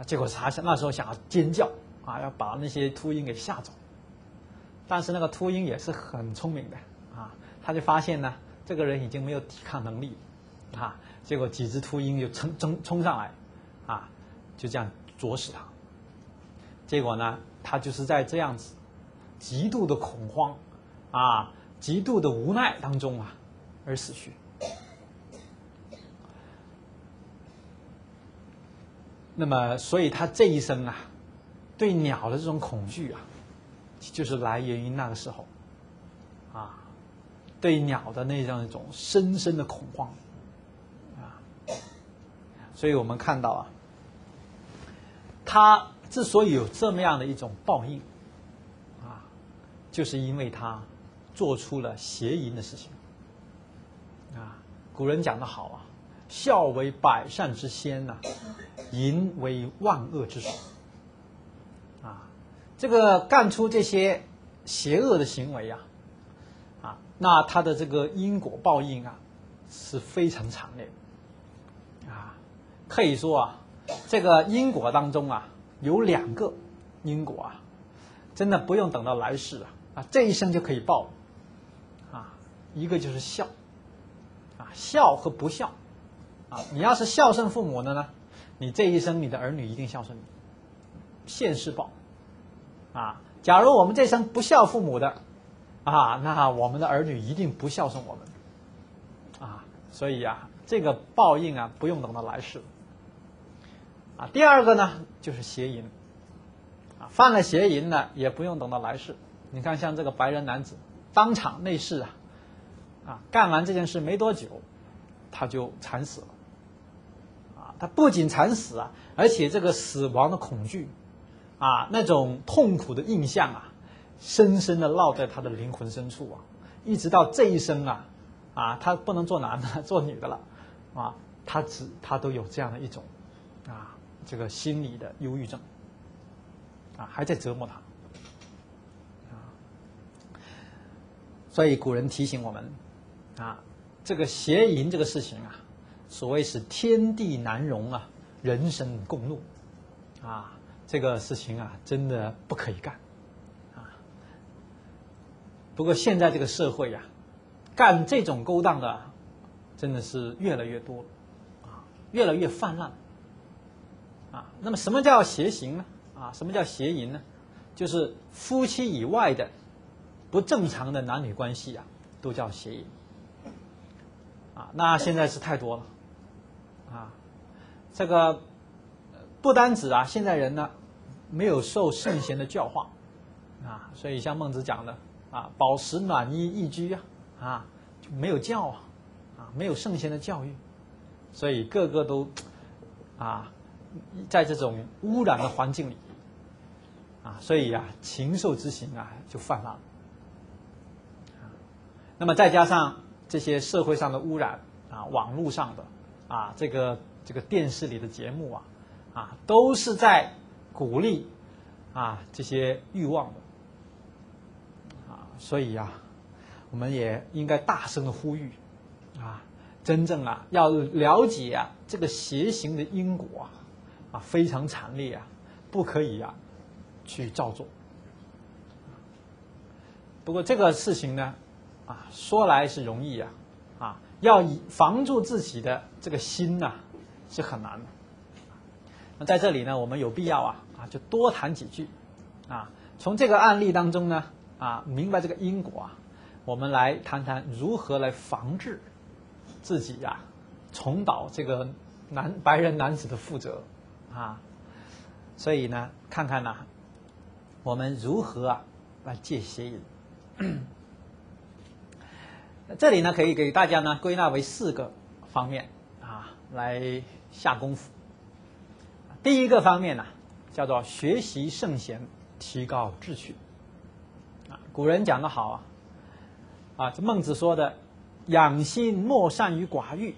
啊结果他那时候想要尖叫啊要把那些秃鹰给吓走，但是那个秃鹰也是很聪明的啊，他就发现呢这个人已经没有抵抗能力，啊结果几只秃鹰就冲冲冲上来，啊。就这样啄死他，结果呢，他就是在这样子极度的恐慌啊、极度的无奈当中啊而死去。那么，所以他这一生啊，对鸟的这种恐惧啊，就是来源于那个时候啊，对鸟的那样一种深深的恐慌啊。所以我们看到啊。他之所以有这么样的一种报应，啊，就是因为他做出了邪淫的事情。啊，古人讲得好啊，孝为百善之先呐、啊，淫为万恶之首。啊，这个干出这些邪恶的行为啊，啊，那他的这个因果报应啊，是非常惨烈的。啊，可以说啊。这个因果当中啊，有两个因果啊，真的不用等到来世啊，啊这一生就可以报了，啊，一个就是孝，啊孝和不孝，啊，你要是孝顺父母的呢，你这一生你的儿女一定孝顺你，现世报。啊，假如我们这生不孝父母的，啊，那我们的儿女一定不孝顺我们。啊，所以啊，这个报应啊，不用等到来世。啊，第二个呢，就是邪淫。啊，犯了邪淫呢，也不用等到来世。你看，像这个白人男子，当场内侍啊，啊，干完这件事没多久，他就惨死了。啊，他不仅惨死啊，而且这个死亡的恐惧，啊，那种痛苦的印象啊，深深的烙在他的灵魂深处啊，一直到这一生啊，啊，他不能做男的，做女的了，啊，他只他都有这样的一种，啊，这个心理的忧郁症，啊，还在折磨他。所以古人提醒我们，啊，这个邪淫这个事情啊，所谓是天地难容啊，人神共怒，啊，这个事情啊，真的不可以干，啊。不过现在这个社会呀，干这种勾当的，真的是越来越多了，啊，越来越泛滥，啊。那么什么叫邪行呢？啊，什么叫邪淫呢？就是夫妻以外的不正常的男女关系啊，都叫邪淫啊。那现在是太多了啊，这个不单指啊，现在人呢没有受圣贤的教化啊，所以像孟子讲的啊，饱食暖衣易居啊，啊就没有教啊，啊没有圣贤的教育，所以个个都啊在这种污染的环境里啊，所以啊禽兽之行啊就泛滥了。那么再加上这些社会上的污染啊，网络上的啊，这个这个电视里的节目啊，啊，都是在鼓励啊这些欲望的啊，所以啊，我们也应该大声的呼吁啊，真正啊要了解啊这个邪行的因果啊，啊非常惨烈啊，不可以啊去照做。不过这个事情呢，啊，说来是容易啊，啊，要防住自己的这个心呐、啊，是很难的。那在这里呢，我们有必要啊，啊，就多谈几句，啊，从这个案例当中呢，啊，明白这个因果啊，我们来谈谈如何来防治自己呀、啊，重蹈这个男白人男子的覆辙啊。所以呢，看看呢、啊，我们如何啊来戒邪淫。这里呢，可以给大家呢归纳为四个方面啊，来下功夫。第一个方面呢，叫做学习圣贤，提高志趣。啊，古人讲得好啊，啊，这孟子说的“养心莫善于寡欲，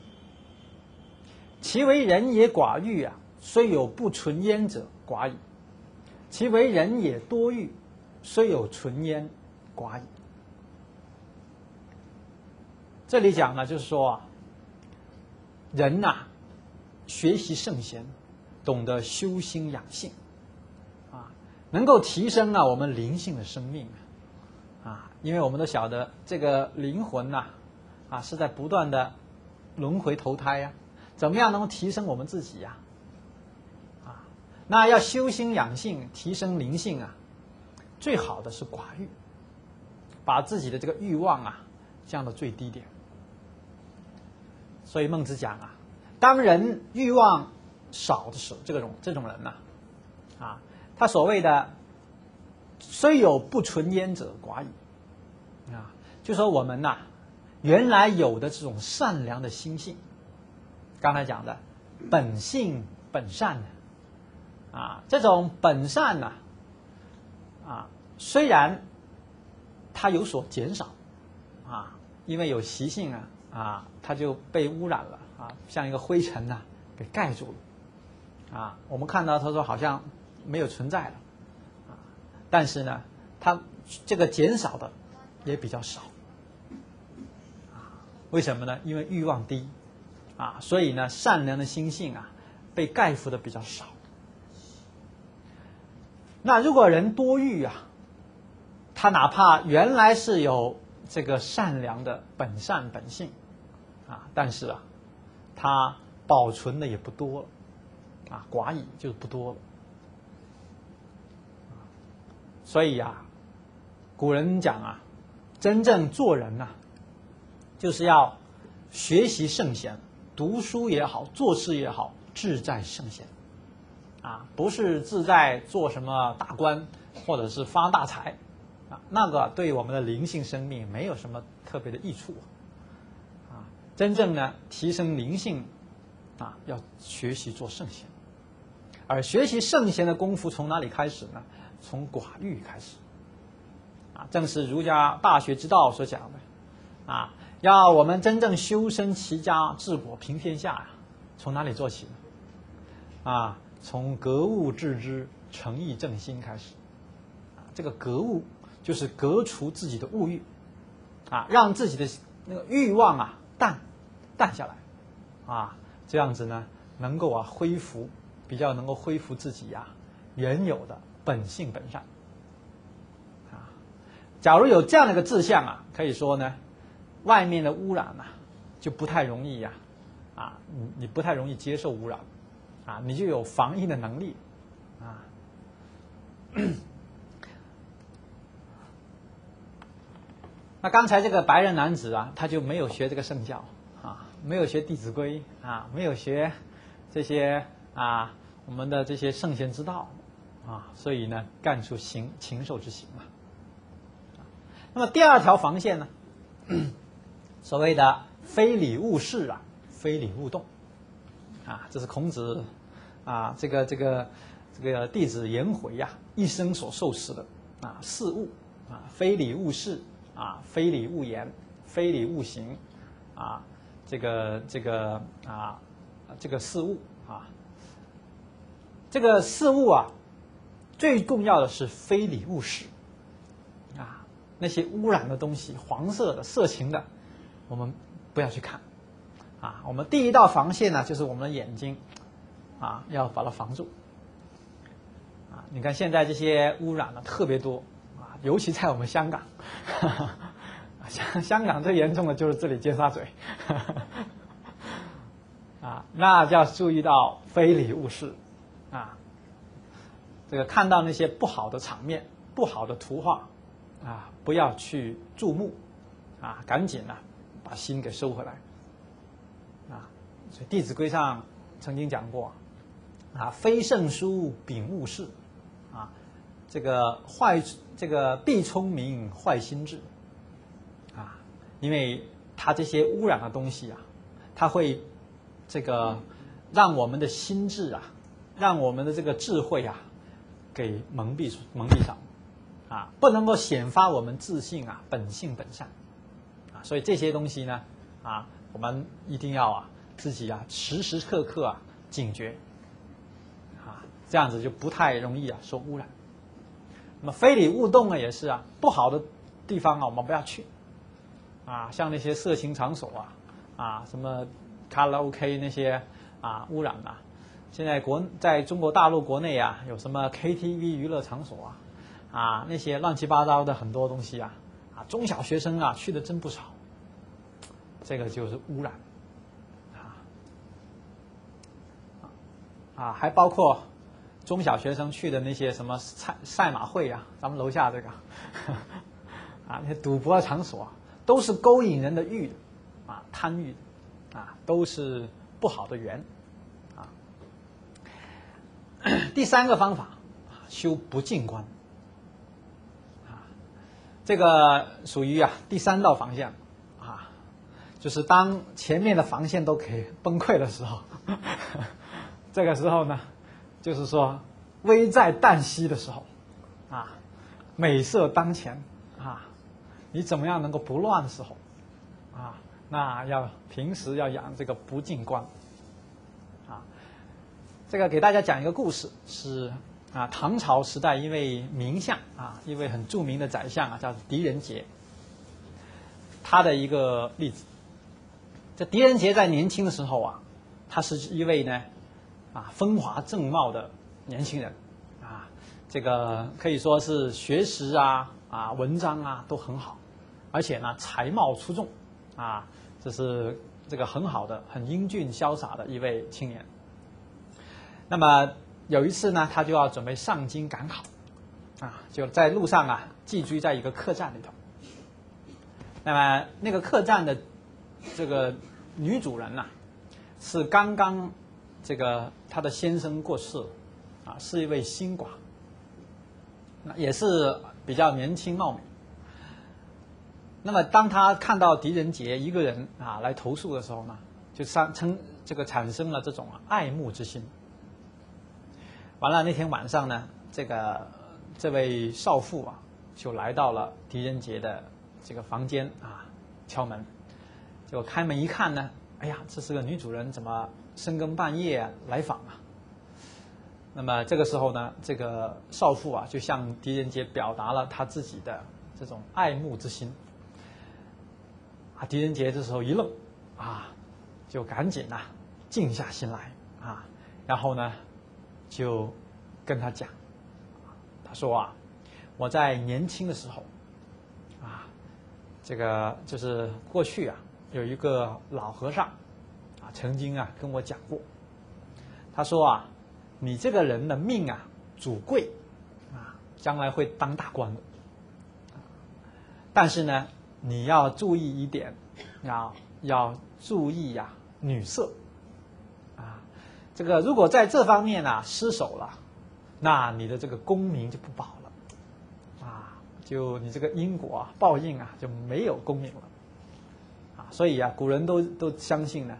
其为人也寡欲啊，虽有不纯焉者寡矣；其为人也多欲，虽有纯焉寡矣。”这里讲呢，就是说啊，人呐、啊，学习圣贤，懂得修心养性，啊，能够提升啊我们灵性的生命，啊，因为我们都晓得这个灵魂呐、啊，啊是在不断的轮回投胎呀、啊，怎么样能够提升我们自己呀、啊？啊，那要修心养性，提升灵性啊，最好的是寡欲，把自己的这个欲望啊降到最低点。所以孟子讲啊，当人欲望少的时候，这种这种人呐、啊，啊，他所谓的虽有不纯焉者寡矣，啊，就说我们呐、啊，原来有的这种善良的心性，刚才讲的本性本善的，啊，这种本善呐、啊，啊，虽然它有所减少，啊。因为有习性啊，啊，它就被污染了啊，像一个灰尘呐、啊，给盖住了，啊，我们看到他说好像没有存在了，啊，但是呢，它这个减少的也比较少，啊，为什么呢？因为欲望低，啊，所以呢，善良的心性啊，被盖覆的比较少。那如果人多欲啊，他哪怕原来是有这个善良的本善本性，啊，但是啊，他保存的也不多了，啊，寡矣就是不多了。所以啊，古人讲啊，真正做人呐、啊，就是要学习圣贤，读书也好，做事也好，志在圣贤，啊，不是志在做什么大官或者是发大财，啊，那个对我们的灵性生命没有什么特别的益处。 真正呢，提升灵性，啊，要学习做圣贤，而学习圣贤的功夫从哪里开始呢？从寡欲开始，啊，正是儒家大学之道所讲的，啊，要我们真正修身齐家治国平天下呀，从哪里做起呢？啊，从格物致知、诚意正心开始，啊，这个格物就是革除自己的物欲，啊，让自己的那个欲望啊淡。 淡下来，啊，这样子呢，能够啊恢复，比较能够恢复自己呀、啊、原有的本性本善，啊，假如有这样的一个志向啊，可以说呢，外面的污染呐、啊、就不太容易呀、啊，啊，你你不太容易接受污染，啊，你就有防疫的能力，啊。那刚才这个白人男子啊，他就没有学这个圣教。 啊，没有学《弟子规》啊，没有学这些啊，我们的这些圣贤之道啊，所以呢，干出禽禽兽之行嘛、啊。那么第二条防线呢，所谓的非礼勿视啊，非礼勿动啊，这是孔子啊，这个这个这个弟子颜回呀、啊、一生所受持的啊四勿啊，非礼勿视啊，非礼勿言，非礼勿行啊。 这个这个啊，这个事物啊，这个事物啊，最重要的是非礼勿视啊，那些污染的东西、黄色的、色情的，我们不要去看啊。我们第一道防线呢，就是我们的眼睛啊，要把它防住啊。你看现在这些污染呢特别多啊，尤其在我们香港。呵呵 香香港最严重的就是这里尖沙咀，啊，那就要注意到非礼勿视，啊，这个看到那些不好的场面、不好的图画，啊，不要去注目，啊，赶紧呢、啊、把心给收回来，啊，所以《弟子规》上曾经讲过，啊，非圣书秉勿视，啊，这个坏这个必聪明坏心智。 因为它这些污染的东西啊，它会这个让我们的心智啊，让我们的这个智慧啊，给蒙蔽蒙蔽上，啊，不能够显发我们自信啊，本性本善，啊，所以这些东西呢，啊，我们一定要啊，自己啊，时时刻刻啊，警觉，啊，这样子就不太容易啊受污染。那么非礼勿动呢，也是啊，不好的地方啊，我们不要去。 啊，像那些色情场所啊，啊，什么卡拉 OK 那些啊，污染啊，现在国在中国大陆国内啊，有什么 K T V 娱乐场所啊，啊，那些乱七八糟的很多东西啊，啊，中小学生啊去的真不少，这个就是污染，啊，啊，还包括中小学生去的那些什么赛赛马会啊，咱们楼下这个，呵呵啊，那些赌博的场所、啊。 都是勾引人的欲的，啊，贪欲的，啊，都是不好的缘，啊。第三个方法，修不净观，啊，这个属于啊第三道防线，啊，就是当前面的防线都可以崩溃的时候，呵呵这个时候呢，就是说危在旦夕的时候，啊，美色当前，啊。 你怎么样能够不乱的时候，啊，那要平时要养这个不净观，啊，这个给大家讲一个故事，是啊唐朝时代一位名相啊，一位很著名的宰相啊，叫狄仁杰，他的一个例子。这狄仁杰在年轻的时候啊，他是一位呢啊风华正茂的年轻人，啊，这个可以说是学识啊啊文章啊都很好。 而且呢，才貌出众，啊，这是这个很好的、很英俊潇洒的一位青年。那么有一次呢，他就要准备上京赶考，啊，就在路上啊寄居在一个客栈里头。那么那个客栈的这个女主人呐、啊，是刚刚这个她的先生过世，啊，是一位新寡，那也是比较年轻貌美。 那么，当他看到狄仁杰一个人啊来投诉的时候呢，就产生这个产生了这种爱慕之心。完了那天晚上呢，这个这位少妇啊，就来到了狄仁杰的这个房间啊，敲门。结果开门一看呢，哎呀，这是个女主人，怎么深更半夜来访啊？那么这个时候呢，这个少妇啊，就向狄仁杰表达了她自己的这种爱慕之心。 啊，狄仁杰这时候一愣，啊，就赶紧呐、啊、静下心来啊，然后呢，就跟他讲，他说啊，我在年轻的时候，啊，这个就是过去啊，有一个老和尚，啊，曾经啊跟我讲过，他说啊，你这个人的命啊主贵，啊，将来会当大官的，但是呢。 你要注意一点，要要注意呀、啊，女色，啊，这个如果在这方面啊失手了，那你的这个功名就不保了，啊，就你这个因果啊报应啊就没有功名了，啊，所以啊古人都都相信呢，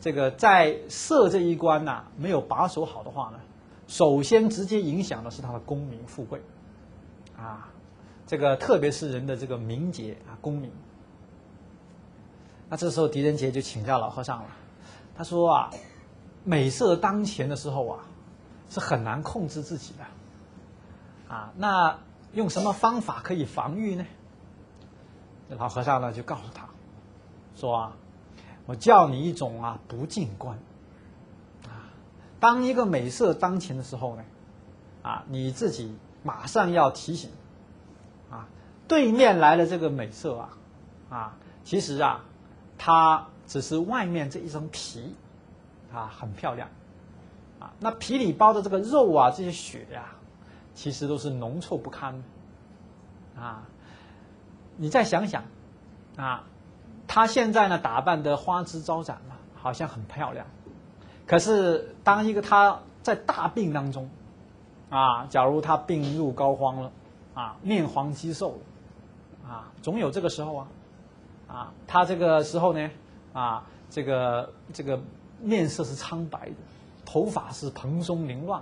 这个在色这一关呐、啊、没有把守好的话呢，首先直接影响的是他的功名富贵，啊。 这个特别是人的这个名节啊，功名。那这时候狄仁杰就请教老和尚了，他说啊，美色当前的时候啊，是很难控制自己的，啊，那用什么方法可以防御呢？老和尚呢就告诉他，说啊，我教你一种啊不净观，啊，当一个美色当前的时候呢，啊，你自己马上要提醒。 对面来的这个美色啊，啊，其实啊，它只是外面这一层皮，啊，很漂亮，啊，那皮里包的这个肉啊，这些血呀、啊，其实都是浓臭不堪的，啊，你再想想，啊，她现在呢打扮得花枝招展了，好像很漂亮，可是当一个她在大病当中，啊，假如她病入膏肓了，啊，面黄肌瘦了。 啊，总有这个时候啊，啊，他这个时候呢，啊，这个这个面色是苍白的，头发是蓬松凌乱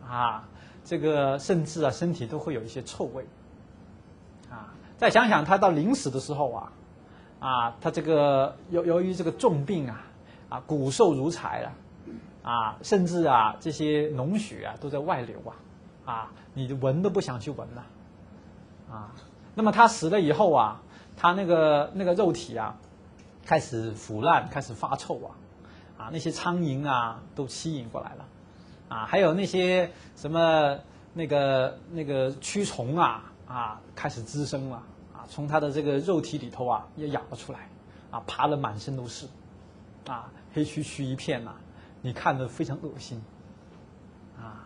的，啊，这个甚至啊身体都会有一些臭味，啊，再想想他到临死的时候啊，啊，他这个由由于这个重病啊，啊，骨瘦如柴了、啊，啊，甚至啊这些脓血啊都在外流啊，啊，你闻都不想去闻了、啊，啊。 那么他死了以后啊，他那个那个肉体啊，开始腐烂，开始发臭啊，啊那些苍蝇啊都吸引过来了，啊还有那些什么那个那个蛆虫啊啊开始滋生了啊，从他的这个肉体里头啊也咬了出来，啊爬得满身都是，啊黑黢黢一片呐、啊，你看着非常恶心，啊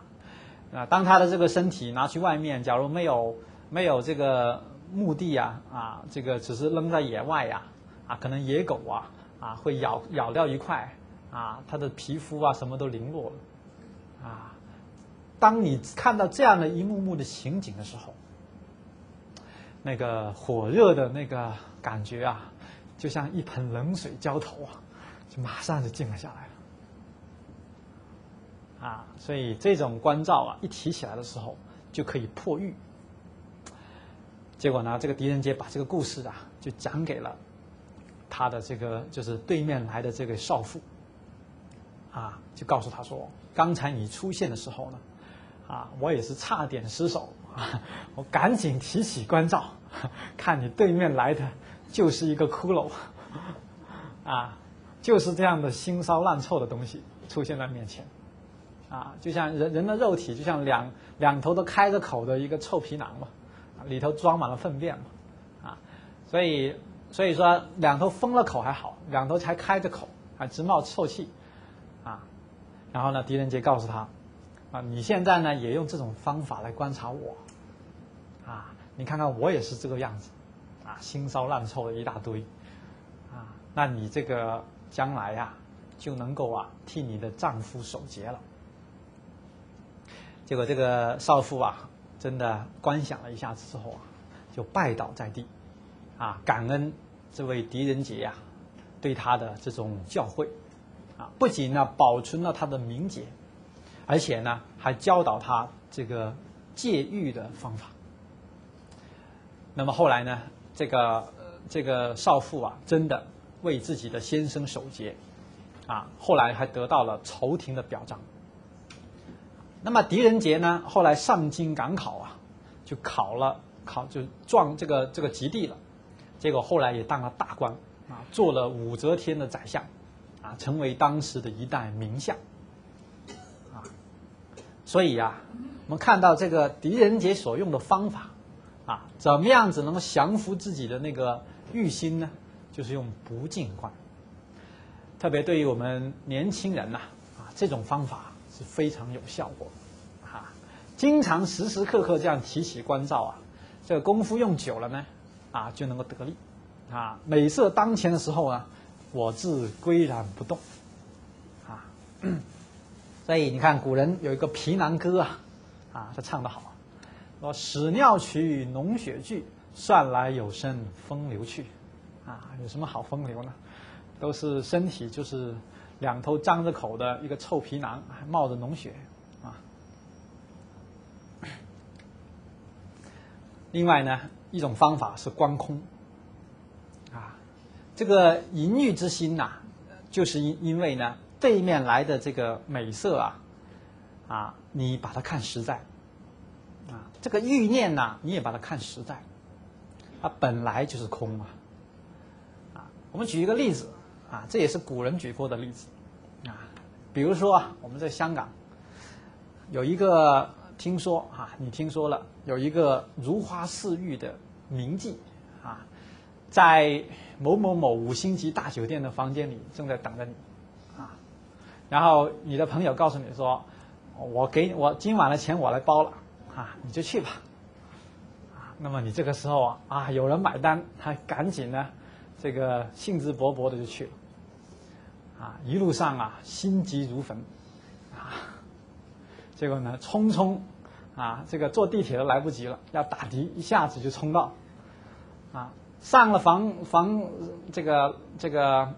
啊当他的这个身体拿去外面，假如没有没有这个。 墓地啊，啊，这个只是扔在野外呀、啊，啊，可能野狗啊，啊，会咬咬掉一块，啊，它的皮肤啊，什么都零落了，啊，当你看到这样的一幕幕的情景的时候，那个火热的那个感觉啊，就像一盆冷水浇头啊，就马上就静了下来了，啊，所以这种关照啊，一提起来的时候，就可以破狱。 结果呢，这个狄仁杰把这个故事啊，就讲给了他的这个就是对面来的这个少妇，啊，就告诉他说，刚才你出现的时候呢，啊，我也是差点失手，啊，我赶紧提起关照，看你对面来的就是一个骷髅，啊，就是这样的腥骚烂臭的东西出现在面前，啊，就像人人的肉体就像两两头都开着口的一个臭皮囊嘛。 里头装满了粪便嘛，啊，所以所以说两头封了口还好，两头还开着口，还直冒臭气，啊，然后呢，狄仁杰告诉他，啊，你现在呢也用这种方法来观察我，啊，你看看我也是这个样子，啊，腥骚烂臭的一大堆，啊，那你这个将来呀、啊、就能够啊替你的丈夫守节了。结果这个少妇啊，真的观想了一下子之后啊，就拜倒在地，啊，感恩这位狄仁杰呀、啊，对他的这种教诲，啊，不仅呢保存了他的名节，而且呢还教导他这个戒欲的方法。那么后来呢，这个这个少妇啊，真的为自己的先生守节，啊，后来还得到了朝廷的表彰。那么狄仁杰呢，后来上京赶考啊，就考了考就撞这个这个及第了，结果后来也当了大官啊，做了武则天的宰相，啊，成为当时的一代名相，啊，所以啊，我们看到这个狄仁杰所用的方法啊，怎么样子能够降服自己的那个欲心呢？就是用不净观，特别对于我们年轻人呐、啊，啊，这种方法是非常有效果，啊，经常时时刻刻这样提起关照啊，这个功夫用久了呢，啊，就能够得力，啊，美色当前的时候呢，我自岿然不动，啊，所以你看古人有一个皮囊歌啊，啊，他唱得好，说屎尿曲脓血聚，算来有生风流去，啊，有什么好风流呢？都是身体就是。两头张着口的一个臭皮囊，还冒着脓血，啊！另外呢，一种方法是观空，啊，这个淫欲之心呐、啊，就是因因为呢，对面来的这个美色啊，啊，你把它看实在，啊，这个欲念呐、啊，你也把它看实在，它本来就是空嘛，啊，我们举一个例子。啊，这也是古人举过的例子，啊，比如说啊，我们在香港有一个听说啊，你听说了有一个如花似玉的名妓啊，在某某某五星级大酒店的房间里正在等着你，啊，然后你的朋友告诉你说，我给我今晚的钱我来包了，啊，你就去吧，啊，那么你这个时候啊，啊有人买单，还赶紧呢。这个兴致勃勃的就去了，啊，一路上啊心急如焚，啊，结果呢匆匆，啊，这个坐地铁都来不及了，要打的一下子就冲到，啊，上了房房这个这个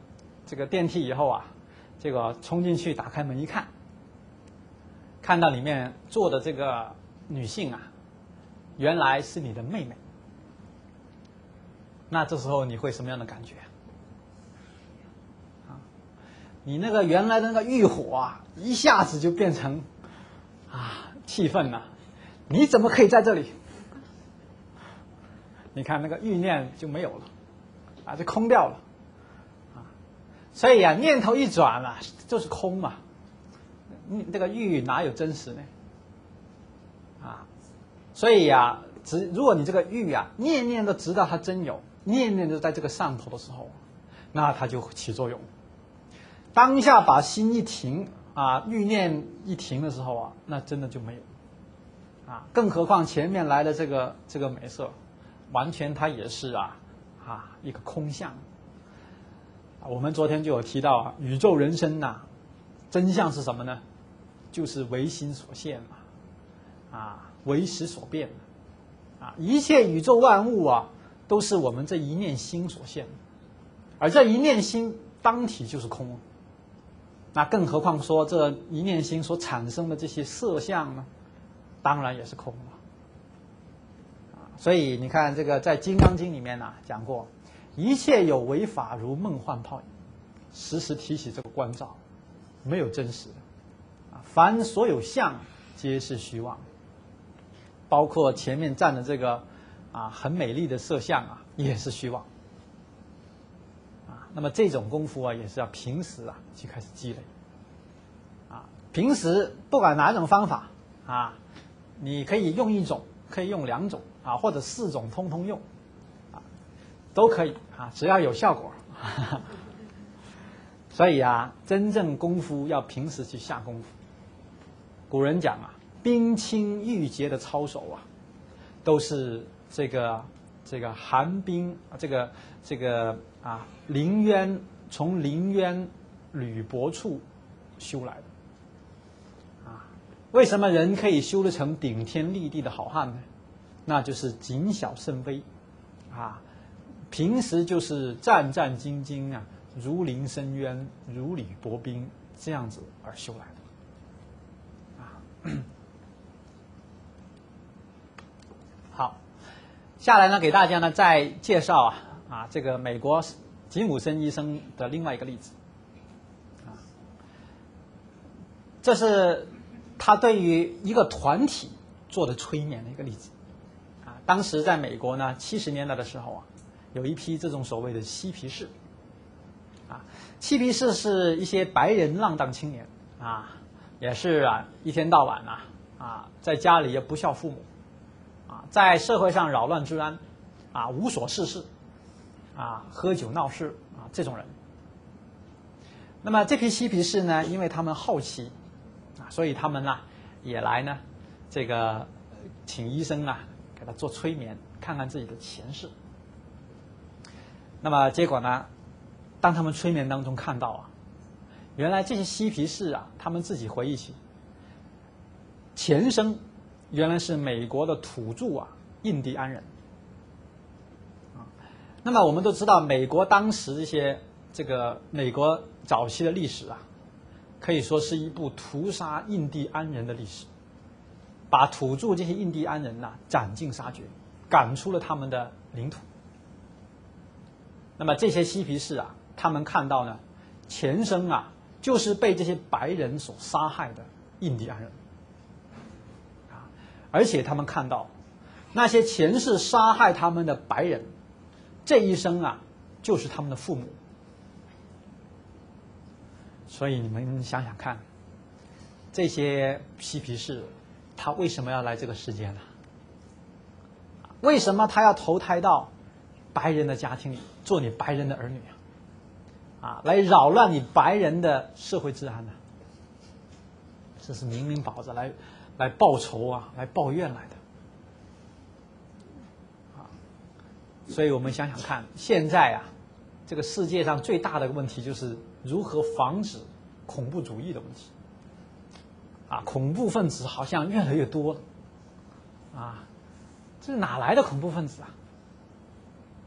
这个电梯以后啊，这个冲进去打开门一看，看到里面坐的这个女性啊，原来是你的妹妹。那这时候你会什么样的感觉？啊，你那个原来的那个欲火啊，一下子就变成啊气愤了。你怎么可以在这里？你看那个欲念就没有了，啊，就空掉了。啊，所以啊，念头一转了、啊，就是空嘛。你这个欲哪有真实呢？啊，所以啊，只如果你这个欲啊，念念都知道它真有。念念就在这个上头的时候，那它就起作用。当下把心一停啊，欲念一停的时候啊，那真的就没有啊。更何况前面来的这个这个美色，完全它也是啊啊一个空相。我们昨天就有提到啊，宇宙人生呐、啊，真相是什么呢？就是唯心所现嘛，啊，唯识所变啊，一切宇宙万物啊。都是我们这一念心所现，而这一念心当体就是空，那更何况说这一念心所产生的这些色相呢，当然也是空了。所以你看这个在《金刚经》里面呢、啊、讲过，一切有为法如梦幻泡影，时时提起这个观照，没有真实的，凡所有相皆是虚妄，包括前面站的这个。啊，很美丽的色相啊，也是虚妄啊。那么这种功夫啊，也是要平时啊去开始积累啊。平时不管哪种方法啊，你可以用一种，可以用两种啊，或者四种通通用啊，都可以啊，只要有效果。呵呵所以啊，真正功夫要平时去下功夫。古人讲啊，冰清玉洁的操守啊，都是这个这个寒冰这个这个啊临渊从临渊履薄处修来的啊。为什么人可以修得成顶天立地的好汉呢？那就是谨小慎微啊，平时就是战战兢兢啊，如临深渊，如履薄冰，这样子而修来的。 好，下来呢，给大家呢再介绍啊啊这个美国吉姆森医生的另外一个例子啊，这是他对于一个团体做的催眠的一个例子啊。当时在美国呢，七十年代的时候啊，有一批这种所谓的嬉皮士啊，嬉皮士是一些白人浪荡青年啊。 也是啊，一天到晚呐、啊，啊，在家里也不孝父母，啊，在社会上扰乱治安，啊，无所事事，啊，喝酒闹事啊，这种人。那么这批嬉皮士呢，因为他们好奇，啊，所以他们呢、啊、也来呢，这个请医生啊给他做催眠，看看自己的前世。那么结果呢，当他们催眠当中看到啊。 原来这些嬉皮士啊，他们自己回忆起，前生原来是美国的土著啊，印第安人。啊，那么我们都知道，美国当时这些这个美国早期的历史啊，可以说是一部屠杀印第安人的历史，把土著这些印第安人呐、啊、斩尽杀绝，赶出了他们的领土。那么这些嬉皮士啊，他们看到呢，前生啊。 就是被这些白人所杀害的印第安人，啊，而且他们看到那些前世杀害他们的白人，这一生啊就是他们的父母。所以你们想想看，这些嬉皮士他为什么要来这个世界呢？为什么他要投胎到白人的家庭里，做你白人的儿女啊？ 啊，来扰乱你白人的社会治安呢、啊？这是明明保着来来报仇啊，来抱怨来的。啊，所以我们想想看，现在啊，这个世界上最大的问题就是如何防止恐怖主义的问题。啊，恐怖分子好像越来越多了。啊，这哪来的恐怖分子啊？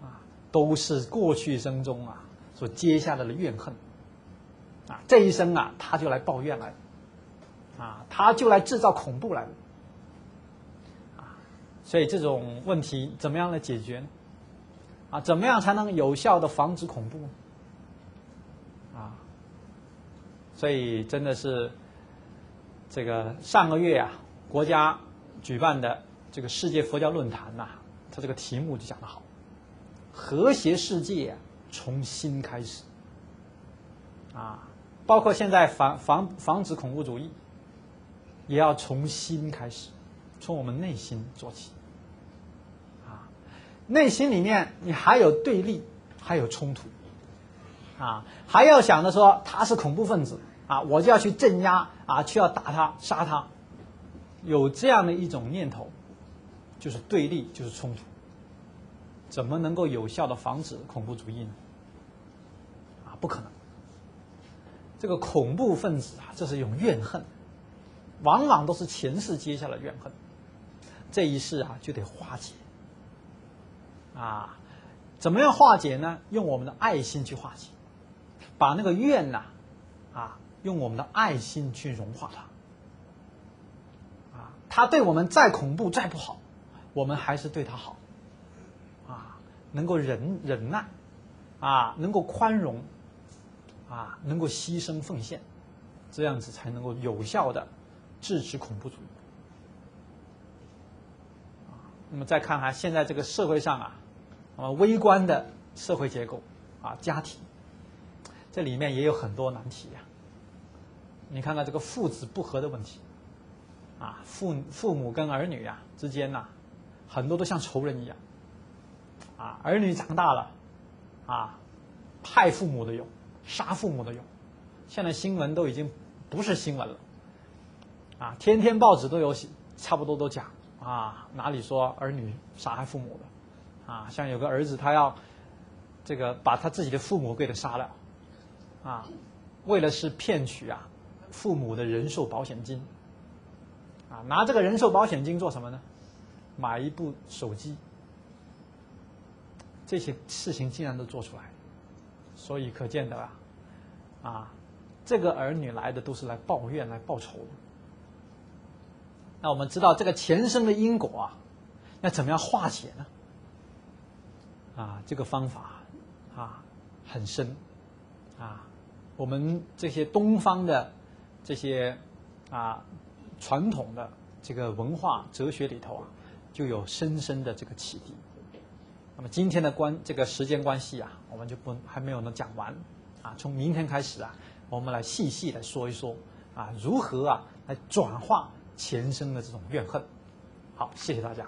啊，都是过去生中啊。 所接下来的怨恨，啊，这一生啊，他就来抱怨来，啊，他就来制造恐怖来了，啊，所以这种问题怎么样来解决呢？啊，怎么样才能有效的防止恐怖？啊，所以真的是这个上个月啊，国家举办的这个世界佛教论坛呐、啊，它这个题目就讲得好，和谐世界、啊。 从新开始，啊，包括现在防防防止恐怖主义，也要从心开始，从我们内心做起，啊，内心里面你还有对立，还有冲突，啊，还要想着说他是恐怖分子啊，我就要去镇压啊，去要打他、杀他，有这样的一种念头，就是对立，就是冲突。 怎么能够有效的防止恐怖主义呢？啊，不可能！这个恐怖分子啊，这是一种怨恨，往往都是前世接下了怨恨，这一世啊就得化解。啊，怎么样化解呢？用我们的爱心去化解，把那个怨呐、啊，啊，用我们的爱心去融化它。啊，他对我们再恐怖再不好，我们还是对他好。 能够忍忍耐，啊，能够宽容，啊，能够牺牲奉献，这样子才能够有效的制止恐怖主义。那么再看看现在这个社会上啊，那么微观的社会结构啊，家庭，这里面也有很多难题呀、啊。你看看这个父子不和的问题，啊，父父母跟儿女啊之间呐、啊，很多都像仇人一样。 啊，儿女长大了，啊，害父母的有，杀父母的有，现在新闻都已经不是新闻了，啊，天天报纸都有，差不多都讲啊，哪里说儿女杀害父母的，啊，像有个儿子他要这个把他自己的父母给他杀了，啊，为了是骗取啊父母的人寿保险金，啊，拿这个人寿保险金做什么呢？买一部手机。这些事情竟然都做出来，所以可见的啊，啊，这个儿女来的都是来抱怨、来报仇的。那我们知道这个前生的因果啊，那怎么样化解呢？啊，这个方法啊很深啊，我们这些东方的这些啊传统的这个文化哲学里头啊，就有深深的这个启迪。那么今天的关这个时间关系啊，我们就不还没有能讲完啊。从明天开始啊，我们来细细的说一说啊，如何啊来转化前生的这种怨恨。好，谢谢大家。